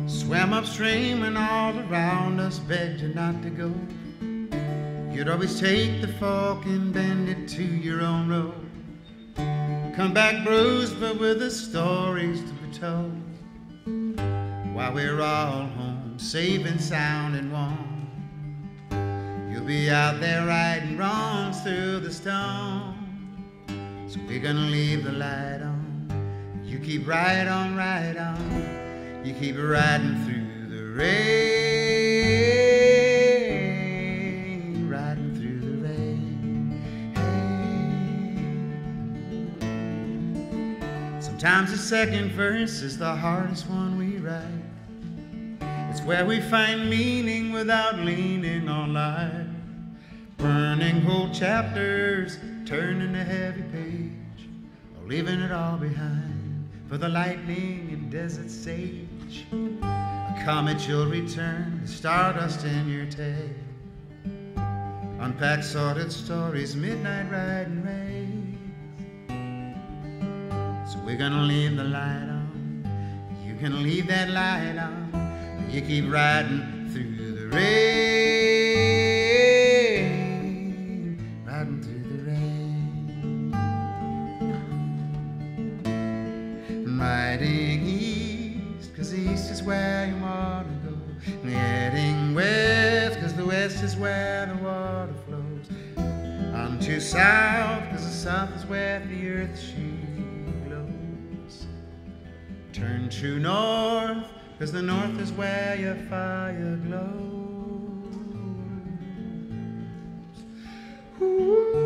Swam upstream and all around us begged you not to go. You'd always take the fork and bend it to your own road. Come back bruised but with the stories to be told. While we're all home, safe and sound and warm, you'll be out there righting wrongs through the storm. So we're gonna leave the light on. You keep right on, right on. You keep riding through the rain, riding through the rain. Hey. Sometimes the second verse is the hardest one we write. It's where we find meaning without leaning on life. Burning whole chapters, turning a heavy page, or leaving it all behind. For the lightning and desert sage, a comet you'll return, the stardust in your tail. Unpack sordid stories, midnight ride and race. So we're gonna leave the light on. You can leave that light on. You keep riding through the rain, riding through the rain. Riding east, cause east is where you wanna go. And heading west, cause the west is where the water flows. On to south, cause the south is where the earth she glows. Turn to north, cause the north is where your fire glows. Ooh.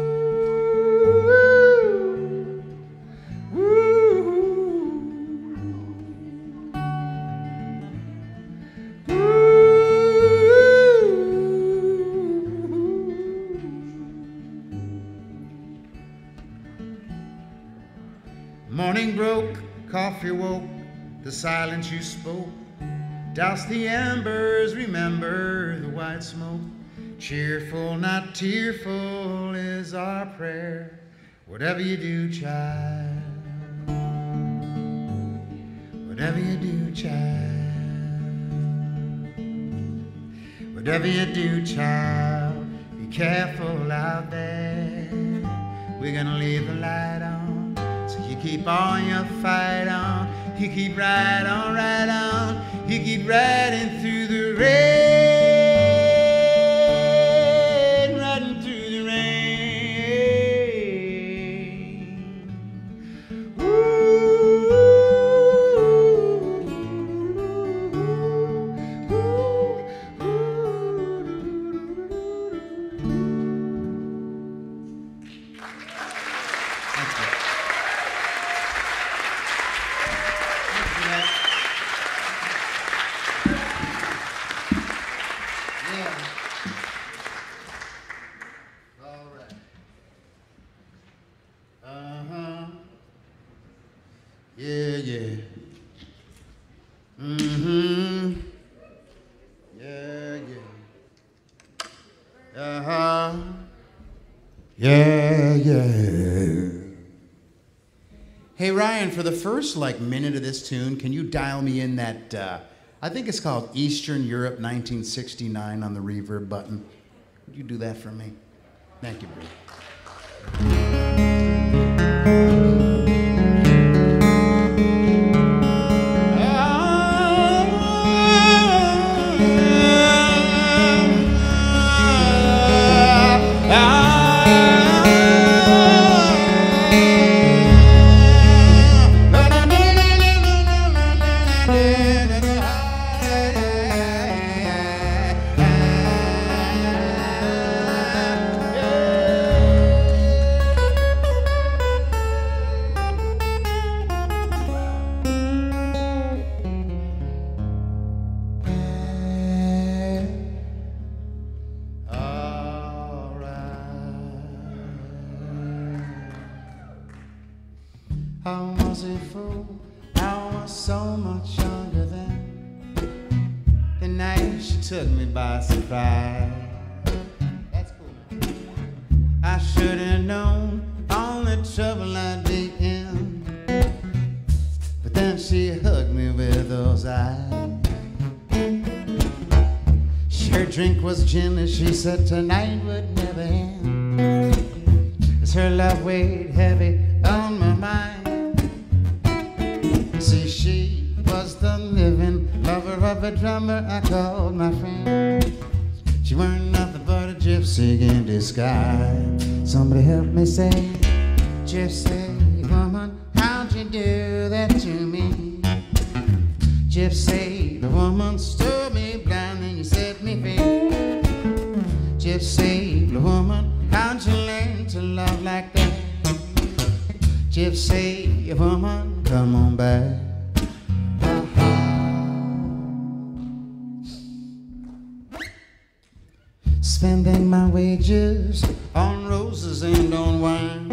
Morning broke, coffee woke, the silence you spoke. Douse the embers, remember the white smoke. Cheerful, not tearful is our prayer. Whatever you do, child. Whatever you do, child. Whatever you do, child, be careful out there. We're gonna leave the light on. Keep on your fight on, you keep right on, right on, you keep riding through the rain, riding through the rain. Ooh, ooh, ooh, ooh, ooh. Ryan, for the first minute of this tune, can you dial me in that, I think it's called Eastern Europe 1969 on the reverb button. Would you do that for me? Thank you, Bruce. I was a fool, I was so much younger then. The night she took me by surprise. That's cool. I should have known all the trouble I'd be in, but then she hugged me with those eyes. Her drink was gin and she said tonight would never end, as her love weighed heavy on my mind. See, she was the living lover of a drummer I called my friend. She weren't nothing but a gypsy in disguise. Somebody help me say, gypsy woman, how'd you do that to me? Gypsy, the woman stood me blind and you set me free. Gypsy, the woman, how'd you learn to love like that? Gypsy, the woman, come on back. Spending my wages on roses and on wine.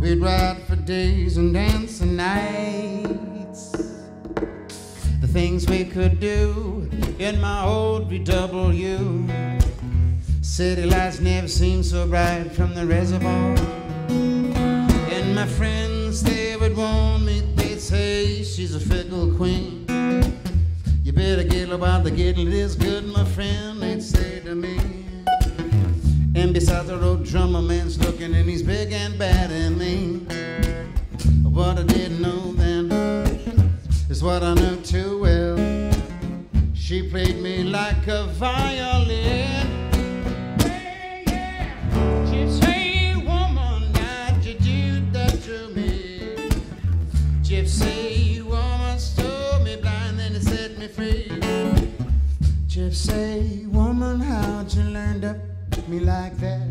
We'd ride for days and dance and night. Things we could do in my old VW. City lights never seemed so bright from the reservoir. And my friends, they would warn me, they'd say, she's a fickle queen. You better get her while the getting is good, my friend, they'd say to me. And besides the road drummer man's looking and he's big and bad and mean. What I didn't know then is what I knew too well. She played me like a violin. Hey, yeah. Gypsy woman, how'd you do that to me? Gypsy woman stole me blind and it set me free. Gypsy woman, how'd you learn to put me like that?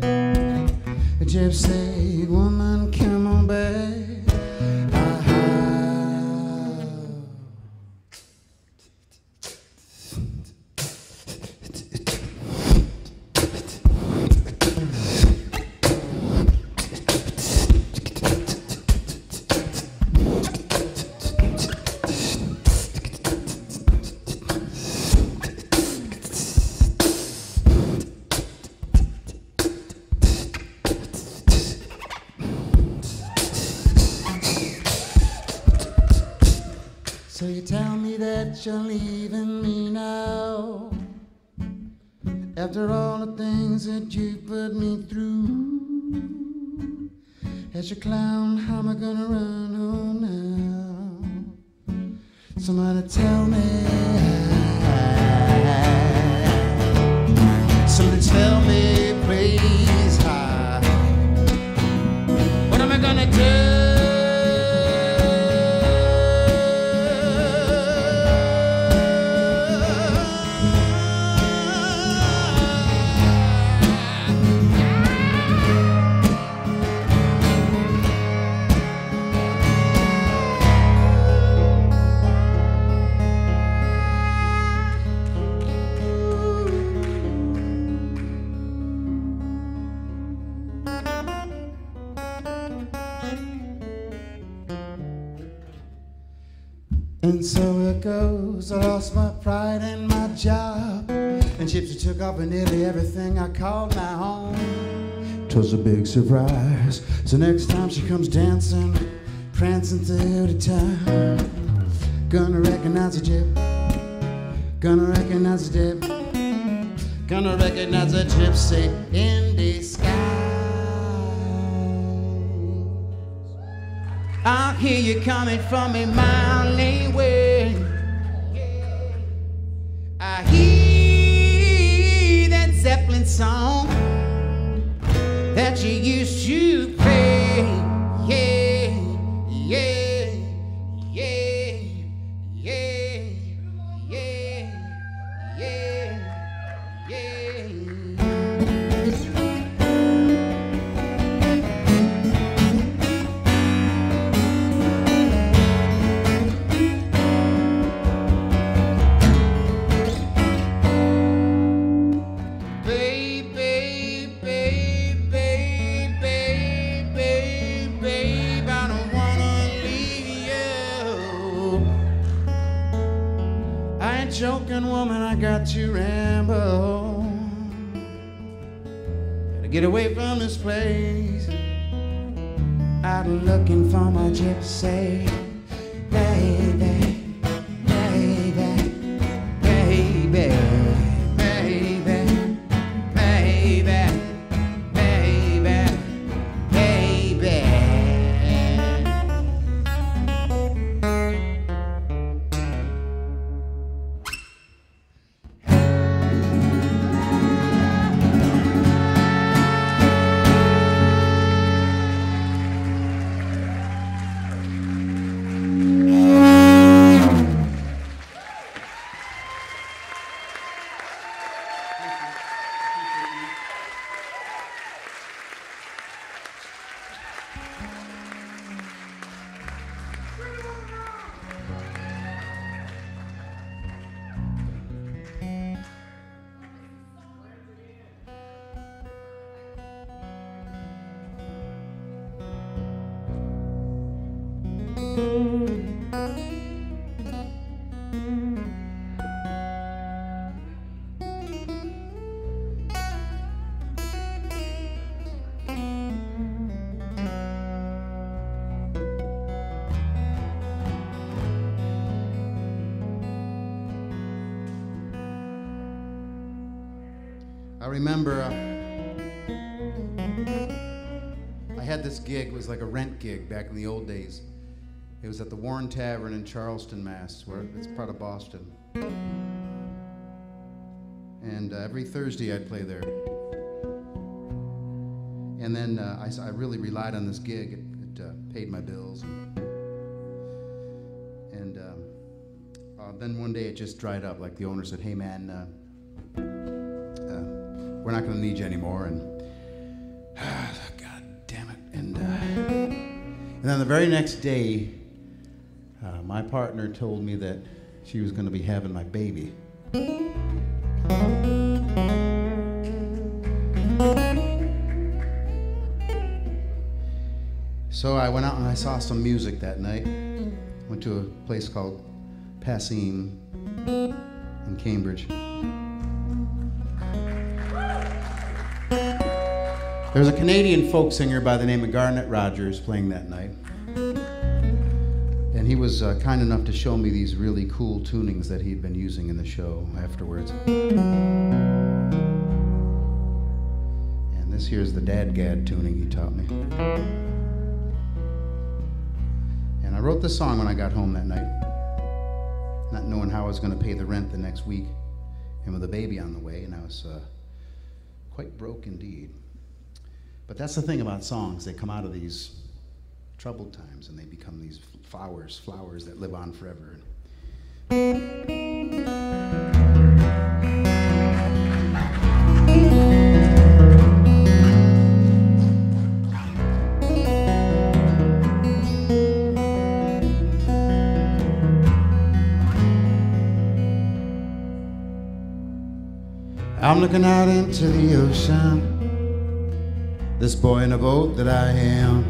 Gypsy woman, come on back. So you tell me that you're leaving me now, after all the things that you put me through. As your clown, how am I gonna run home now? Somebody tell me. Somebody tell me, please. What am I gonna do? And so it goes, I lost my pride and my job, and Gypsy took off and nearly everything I called my home. 'Twas a big surprise, so next time she comes dancing, prancing through the town, gonna recognize a gyp, gonna recognize a gyp, gonna recognize a gypsy in the sky. I'll hear you coming from a mile away. I hear that Zeppelin song that you used to play. Yeah, yeah, yeah, yeah, yeah, yeah, babe, I don't wanna joking, woman, I got you ramble. Gotta get away from this place. Out looking for my gypsy baby. I remember I had this gig. It was like a rent gig back in the old days. It was at the Warren Tavern in Charleston, Mass, where it's part of Boston. And every Thursday I'd play there. And then I really relied on this gig. It paid my bills. And then one day it just dried up. Like the owner said, "Hey man, we're not going to need you anymore," and God damn it. And then the very next day, my partner told me that she was going to be having my baby. So I went out and I saw some music that night. Went to a place called Passim in Cambridge. There was a Canadian folk singer by the name of Garnet Rogers playing that night. And he was kind enough to show me these really cool tunings that he'd been using in the show afterwards. And this here's the dadgad tuning he taught me. And I wrote the song when I got home that night, not knowing how I was going to pay the rent the next week, and with a baby on the way, and I was quite broke indeed. But that's the thing about songs. They come out of these troubled times and they become these flowers that live on forever. I'm looking out into the ocean, this boy in a boat that I am.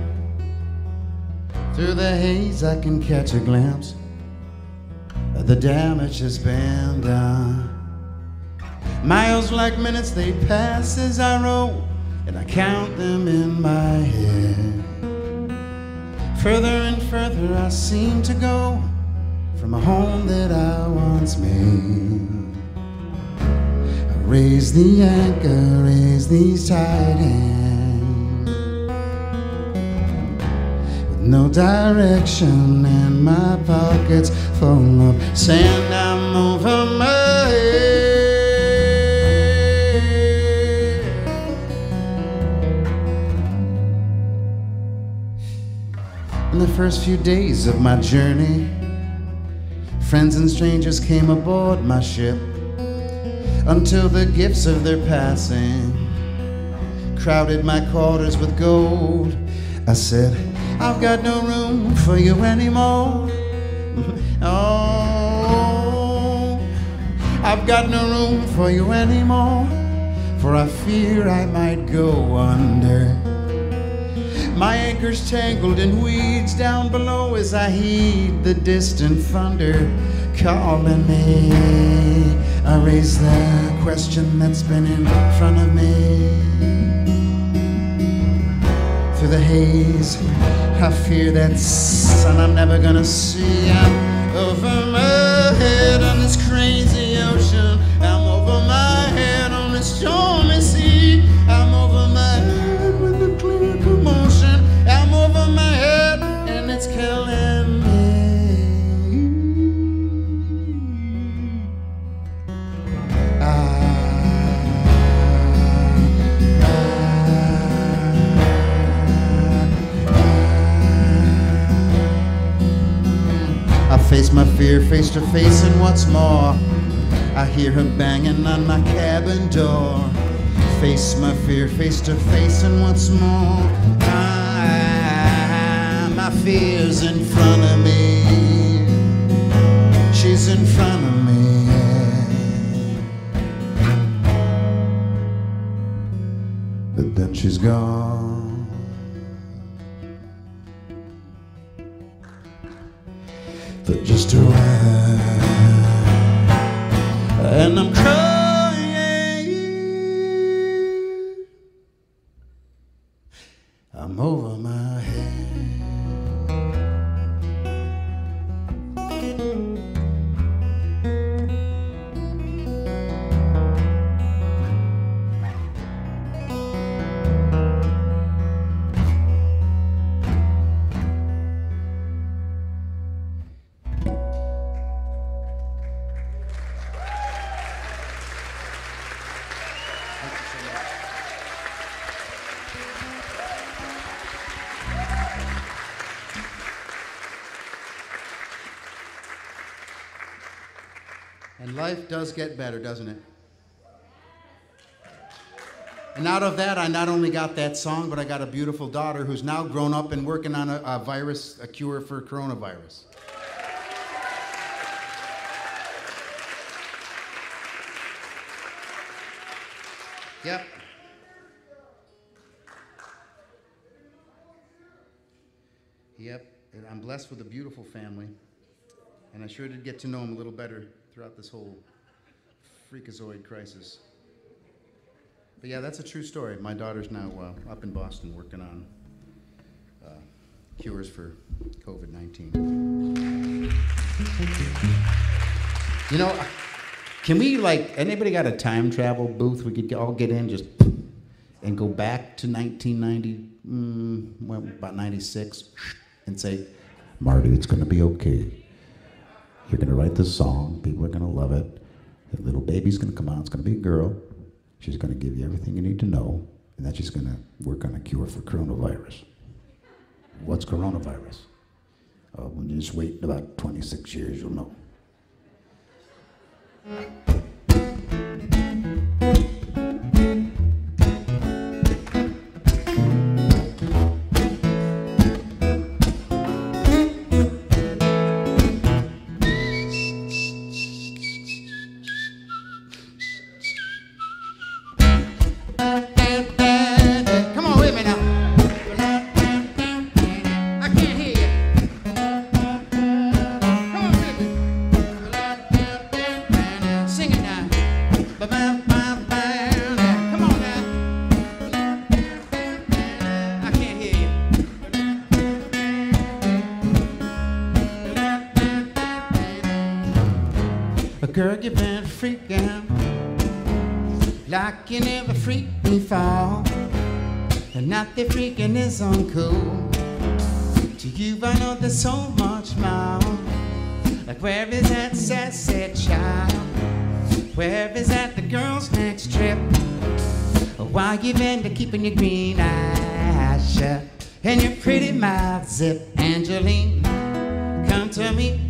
Through the haze I can catch a glimpse of the damage that's been done. Miles like minutes they pass as I roll, and I count them in my head. Further and further I seem to go from a home that I once made. I raise the anchor, raise these tight hands, no direction, and my pockets full of sand. I'm over my head. In the first few days of my journey, friends and strangers came aboard my ship, until the gifts of their passing crowded my quarters with gold. I said, "I've got no room for you anymore. Oh, I've got no room for you anymore, for I fear I might go under." My anchor's tangled in weeds down below as I heed the distant thunder. calling me. I raise the question that's been in front of me. Through the haze, I fear that sun I'm never gonna see. I'm over my head on this crazy ocean. I'm over my head on this stormy sea. I'm over my head with the clear commotion. I'm over my head and it's killing me. Face my fear face to face, and what's more, I hear her banging on my cabin door. Face my fear face to face, and what's more, my fear's in front of me. She's in front of me, but then she's gone. But just around, and I'm crying. I'm over my head. Life does get better, doesn't it? And out of that, I not only got that song, but I got a beautiful daughter who's now grown up and working on a cure for coronavirus. Yep. Yep, and I'm blessed with a beautiful family, and I sure did get to know them a little better throughout this whole freakazoid crisis. But yeah, that's a true story. My daughter's now up in Boston working on cures for COVID-19. You know, can we, like, anybody got a time travel booth we could all get in just and go back to 1990, well, about 96, and say, Marty, it's gonna be okay. You're going to write this song. People are going to love it. That little baby's going to come out. It's going to be a girl. She's going to give you everything you need to know. And then she's going to work on a cure for coronavirus. What's coronavirus? When you just wait about 26 years, you'll know. Girl, you been freaking like you never freaked before, and not that freaking is uncool. To you, I know there's so much more. Like, where is that sassy child? Where is that the girl's next trip? Why you been to keeping your green eyes shut and your pretty mouth zip? Angeline, come to me,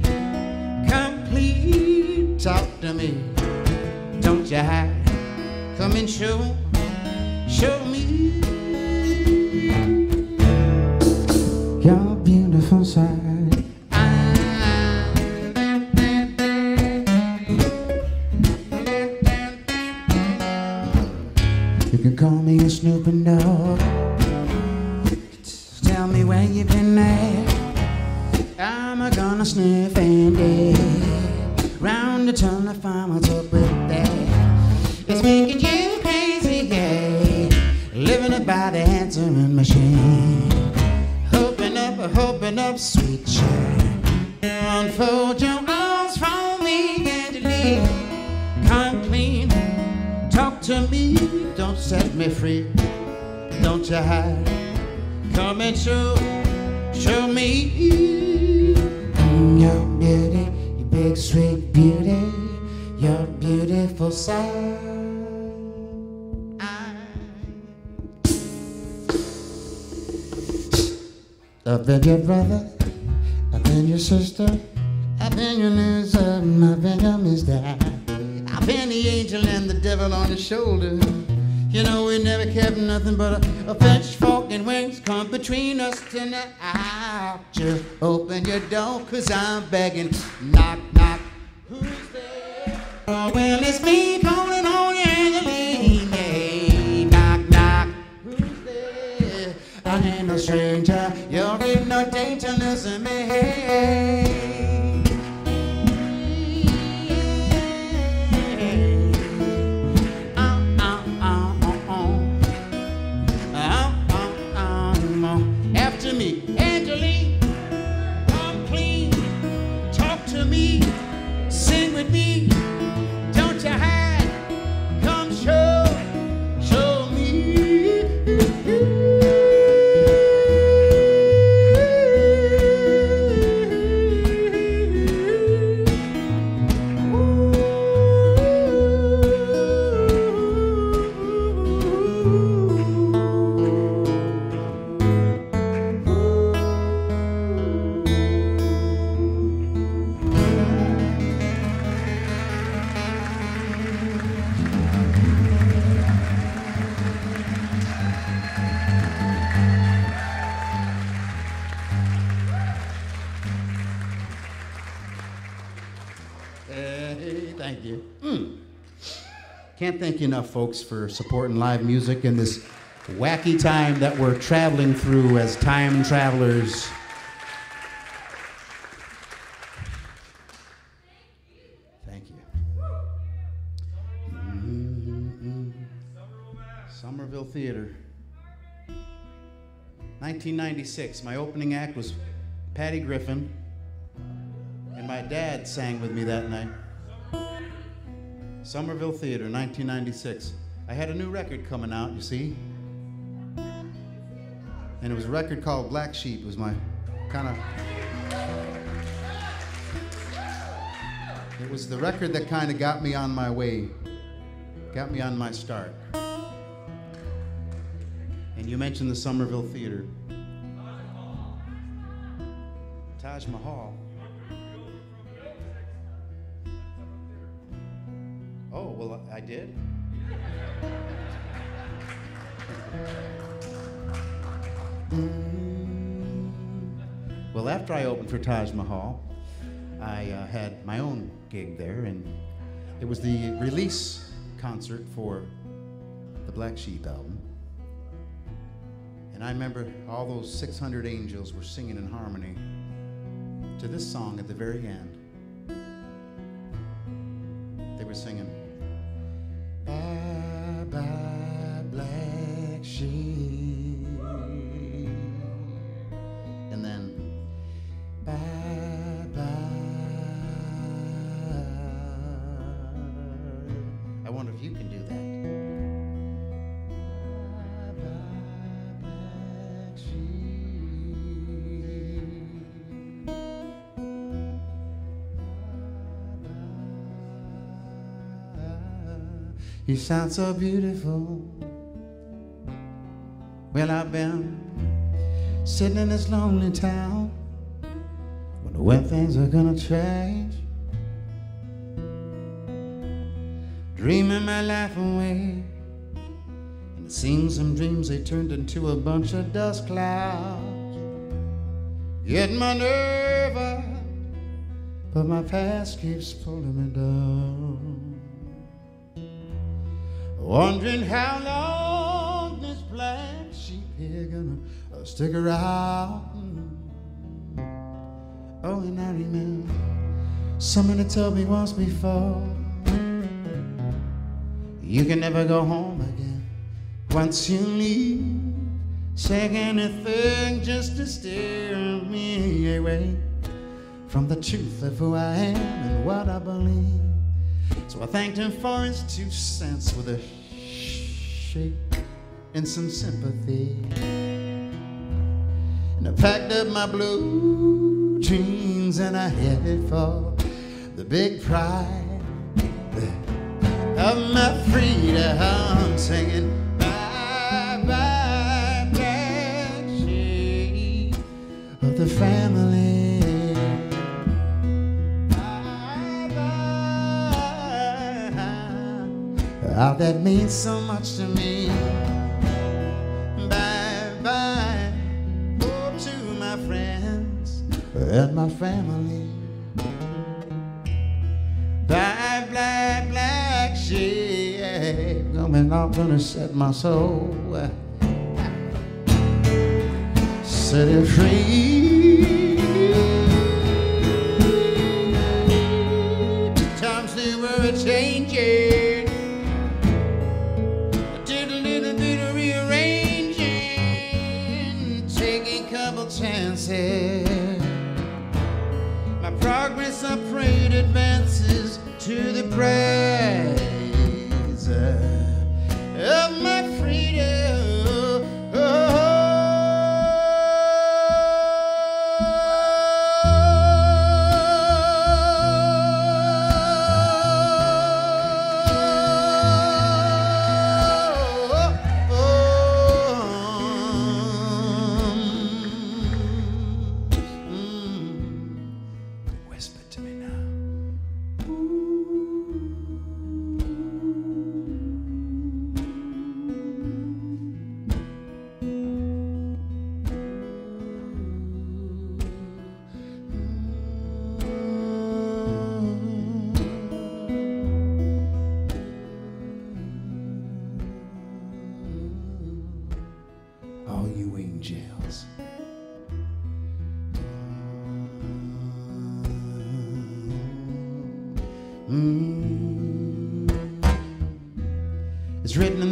come please. Talk to me, don't you hide. Come and show me your beautiful side. You can call me a snooping dog. Tell me where you've been at. I'm gonna sniff and dig. Round the turn I find what's up with that. It's making you crazy, yeah. Living it by the answering machine. Hoping up, sweet child. Unfold your arms for me, gently. Come clean, talk to me. Don't set me free, don't you hide. Come and show me your beauty, your big sweet beauty, your beautiful side. I've been your brother, I've been your sister, I've been your loser, I've been your mister. I've been the angel and the devil on his shoulder. You know we never kept nothing but a pitchfork and wings come between us tonight. Just open your door, cause I'm begging. Knock, knock, who's there? Oh, well, it's me calling on you, Angeline. Hey, knock, knock, who's there? I ain't no stranger, you're in no danger, listen me. Hey. Can't thank you enough, folks, for supporting live music in this wacky time that we're traveling through as time travelers. Thank you. Mm-hmm. Somerville Theater. 1996. My opening act was Patti Griffin, and my dad sang with me that night. Somerville Theater, 1996. I had a new record coming out, you see. And it was a record called Black Sheep. It was my kind of... It was the record that kind of got me on my way, got me on my start. And you mentioned the Somerville Theater. Taj Mahal. Oh, well, I did? Well, after I opened for Taj Mahal, I had my own gig there, and it was the release concert for the Black Sheep album. And I remember all those 600 angels were singing in harmony to this song at the very end. They were singing, bye bye black sheep, and then bye bye. I wonder if you can do that. Bye bye black sheep. Bye bye. You sound so beautiful. Well, I've been sitting in this lonely town, wonder when things are gonna change. Dreaming my life away, and it seems some dreams they turned into a bunch of dust clouds. Getting my nerve up, but my past keeps pulling me down. Wondering how long this black sheep here gonna stick around. Oh, and I remember Someone to tell me once before, you can never go home again once you leave. Second and third, just to steer me away from the truth of who I am and what I believe. So I thanked him for his 2 cents with a shake and some sympathy, and I packed up my blue jeans and I headed for the big pride of my freedom, singing bye bye black sheep of the family, bye bye, oh that means so much to me, bye bye, oh to my friends and my family. Bye, black, black sheep, coming off gonna set my soul, set it free. The times they were a-changing, did a little bit of rearranging, taking a couple chances. My progress, I prayed, advances to the praise of my freedom.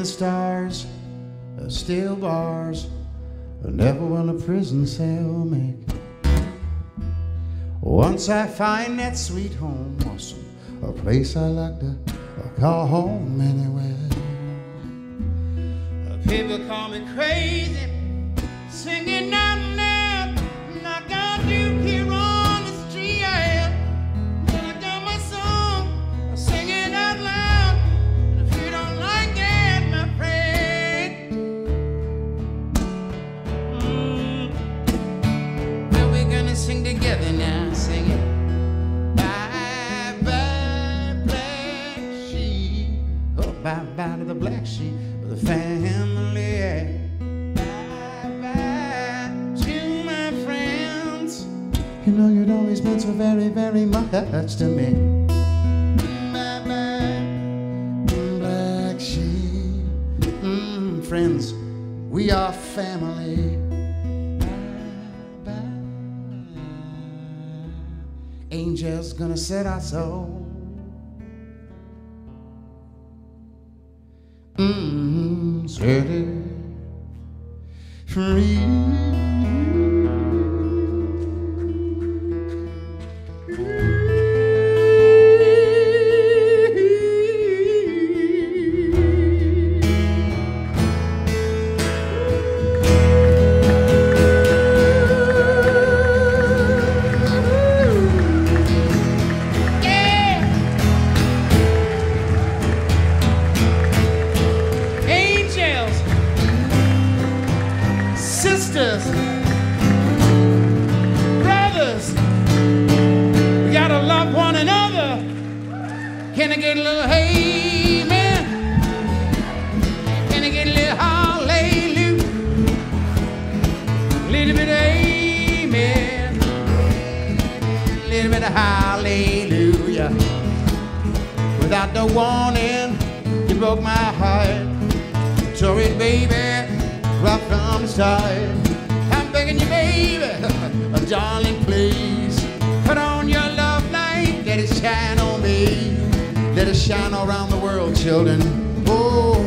Stars, steel bars, never will a prison cell make. Once I find that sweet home, awesome, a place I like to call home anywhere. People call me crazy, singing out loud, like I do here on the street. I am, when I got my song, I sing it out loud. Sing together now, sing it. Bye, bye, black sheep. Oh, bye, bye to the black sheep of the family. Bye, bye to my friends. You know you'd always meant so very, very much to me. Bye, bye, black sheep. Friends, we are family. Angels gonna set our soul. Set it free. Darling, please put on your love light. let it shine on me. Let it shine around the world, children. Oh,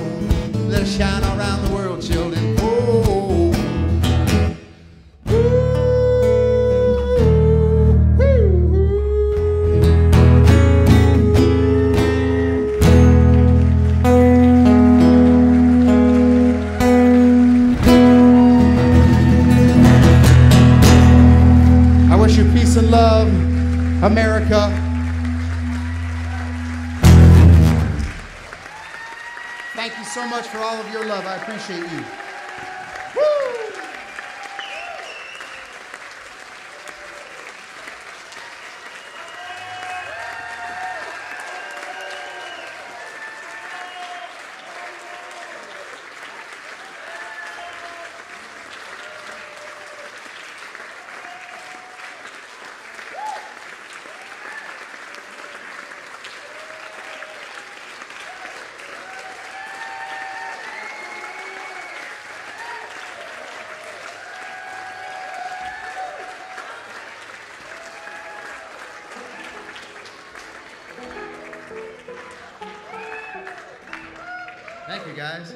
let it shine around the world, children. Oh. Love, America. Thank you so much for all of your love. I appreciate you. Thank you, guys.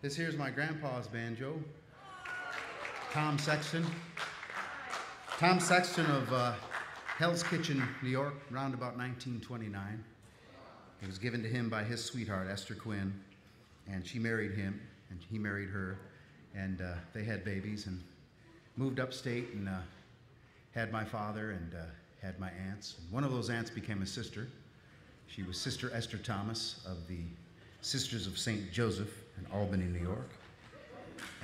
This here's my grandpa's banjo, Tom Sexton. Tom Sexton of Hell's Kitchen, New York, around about 1929. It was given to him by his sweetheart, Esther Quinn, and she married him. And he married her, and they had babies and moved upstate and had my father and had my aunts. And one of those aunts became a sister. She was Sister Esther Thomas of the Sisters of St. Joseph in Albany, New York.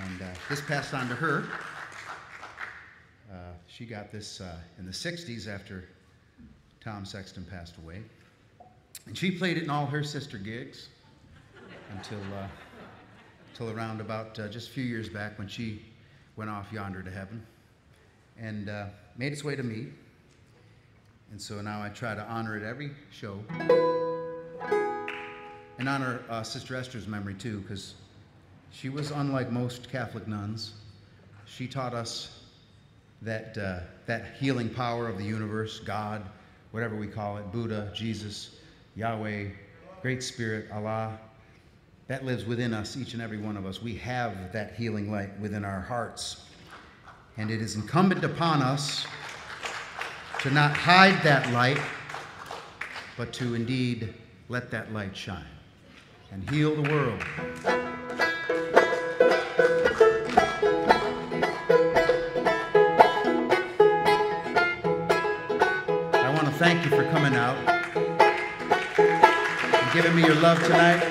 And this passed on to her. She got this in the 60s after Tom Sexton passed away. And she played it in all her sister gigs until around about just a few years back when she went off yonder to heaven and made its way to me. And so now I try to honor it every show and honor Sister Esther's memory too, because she was unlike most Catholic nuns. She taught us that, that healing power of the universe, God, whatever we call it, Buddha, Jesus, Yahweh, Great Spirit, Allah, that lives within us, each and every one of us. We have that healing light within our hearts. And it is incumbent upon us to not hide that light, but to indeed let that light shine and heal the world. I want to thank you for coming out and giving me your love tonight.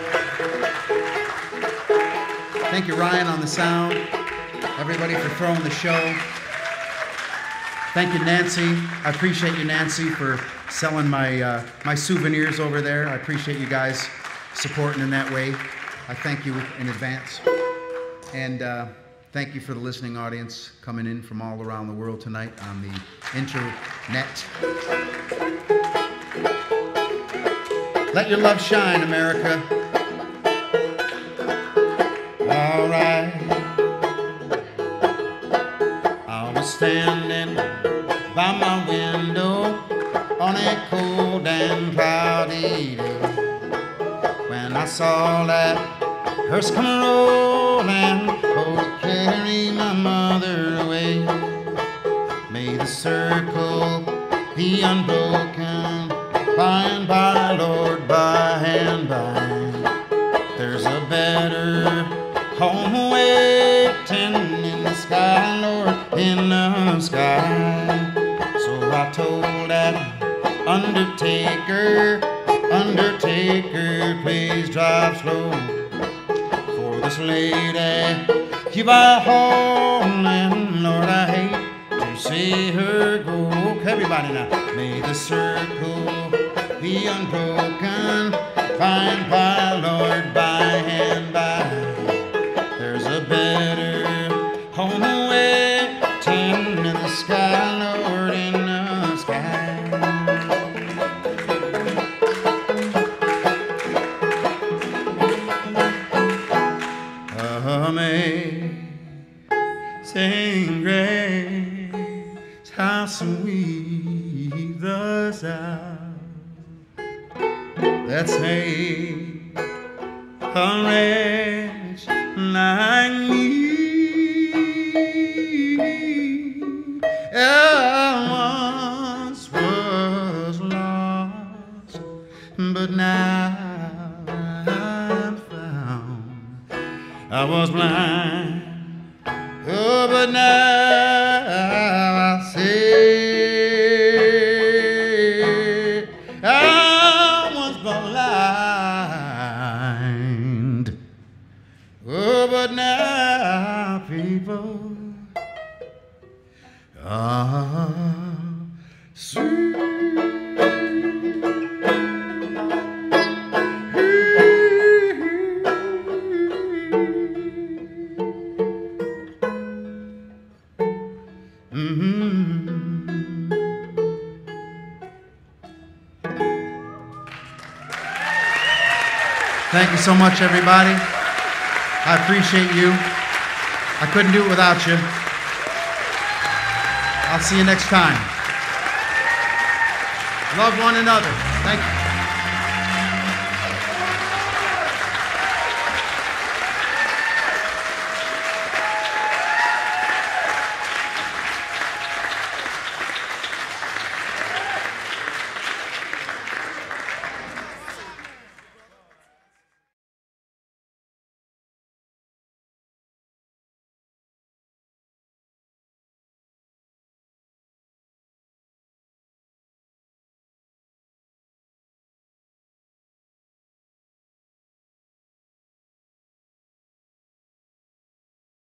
Thank you, Ryan, on the sound. Everybody for throwing the show. Thank you, Nancy. I appreciate you, Nancy, for selling my my souvenirs over there. I appreciate you guys supporting in that way. I thank you in advance. And thank you for the listening audience coming in from all around the world tonight on the internet. Let your love shine, America. Standing by my window on a cold and cloudy day, when I saw that hearse come rolling, oh, carry my mother away. May the circle be unbroken, by and by, Lord, by and by. There's a better home waiting in the sky, Lord, in the sky. So I told that undertaker, undertaker, please drive slow, for this lady keep her home, and Lord, I hate to see her go. Everybody now, may the circle be unbroken, by and by, Lord, by and by. There's a better home away in the sky, Lord, in the sky. amazing grace, how sweet the sound that saved a wretch like me. I once was lost, but now I was blind, oh, but now I see. I was blind, oh, but now people are see. Thank you so much, everybody. I appreciate you. I couldn't do it without you. I'll see you next time. Love one another. Thank you.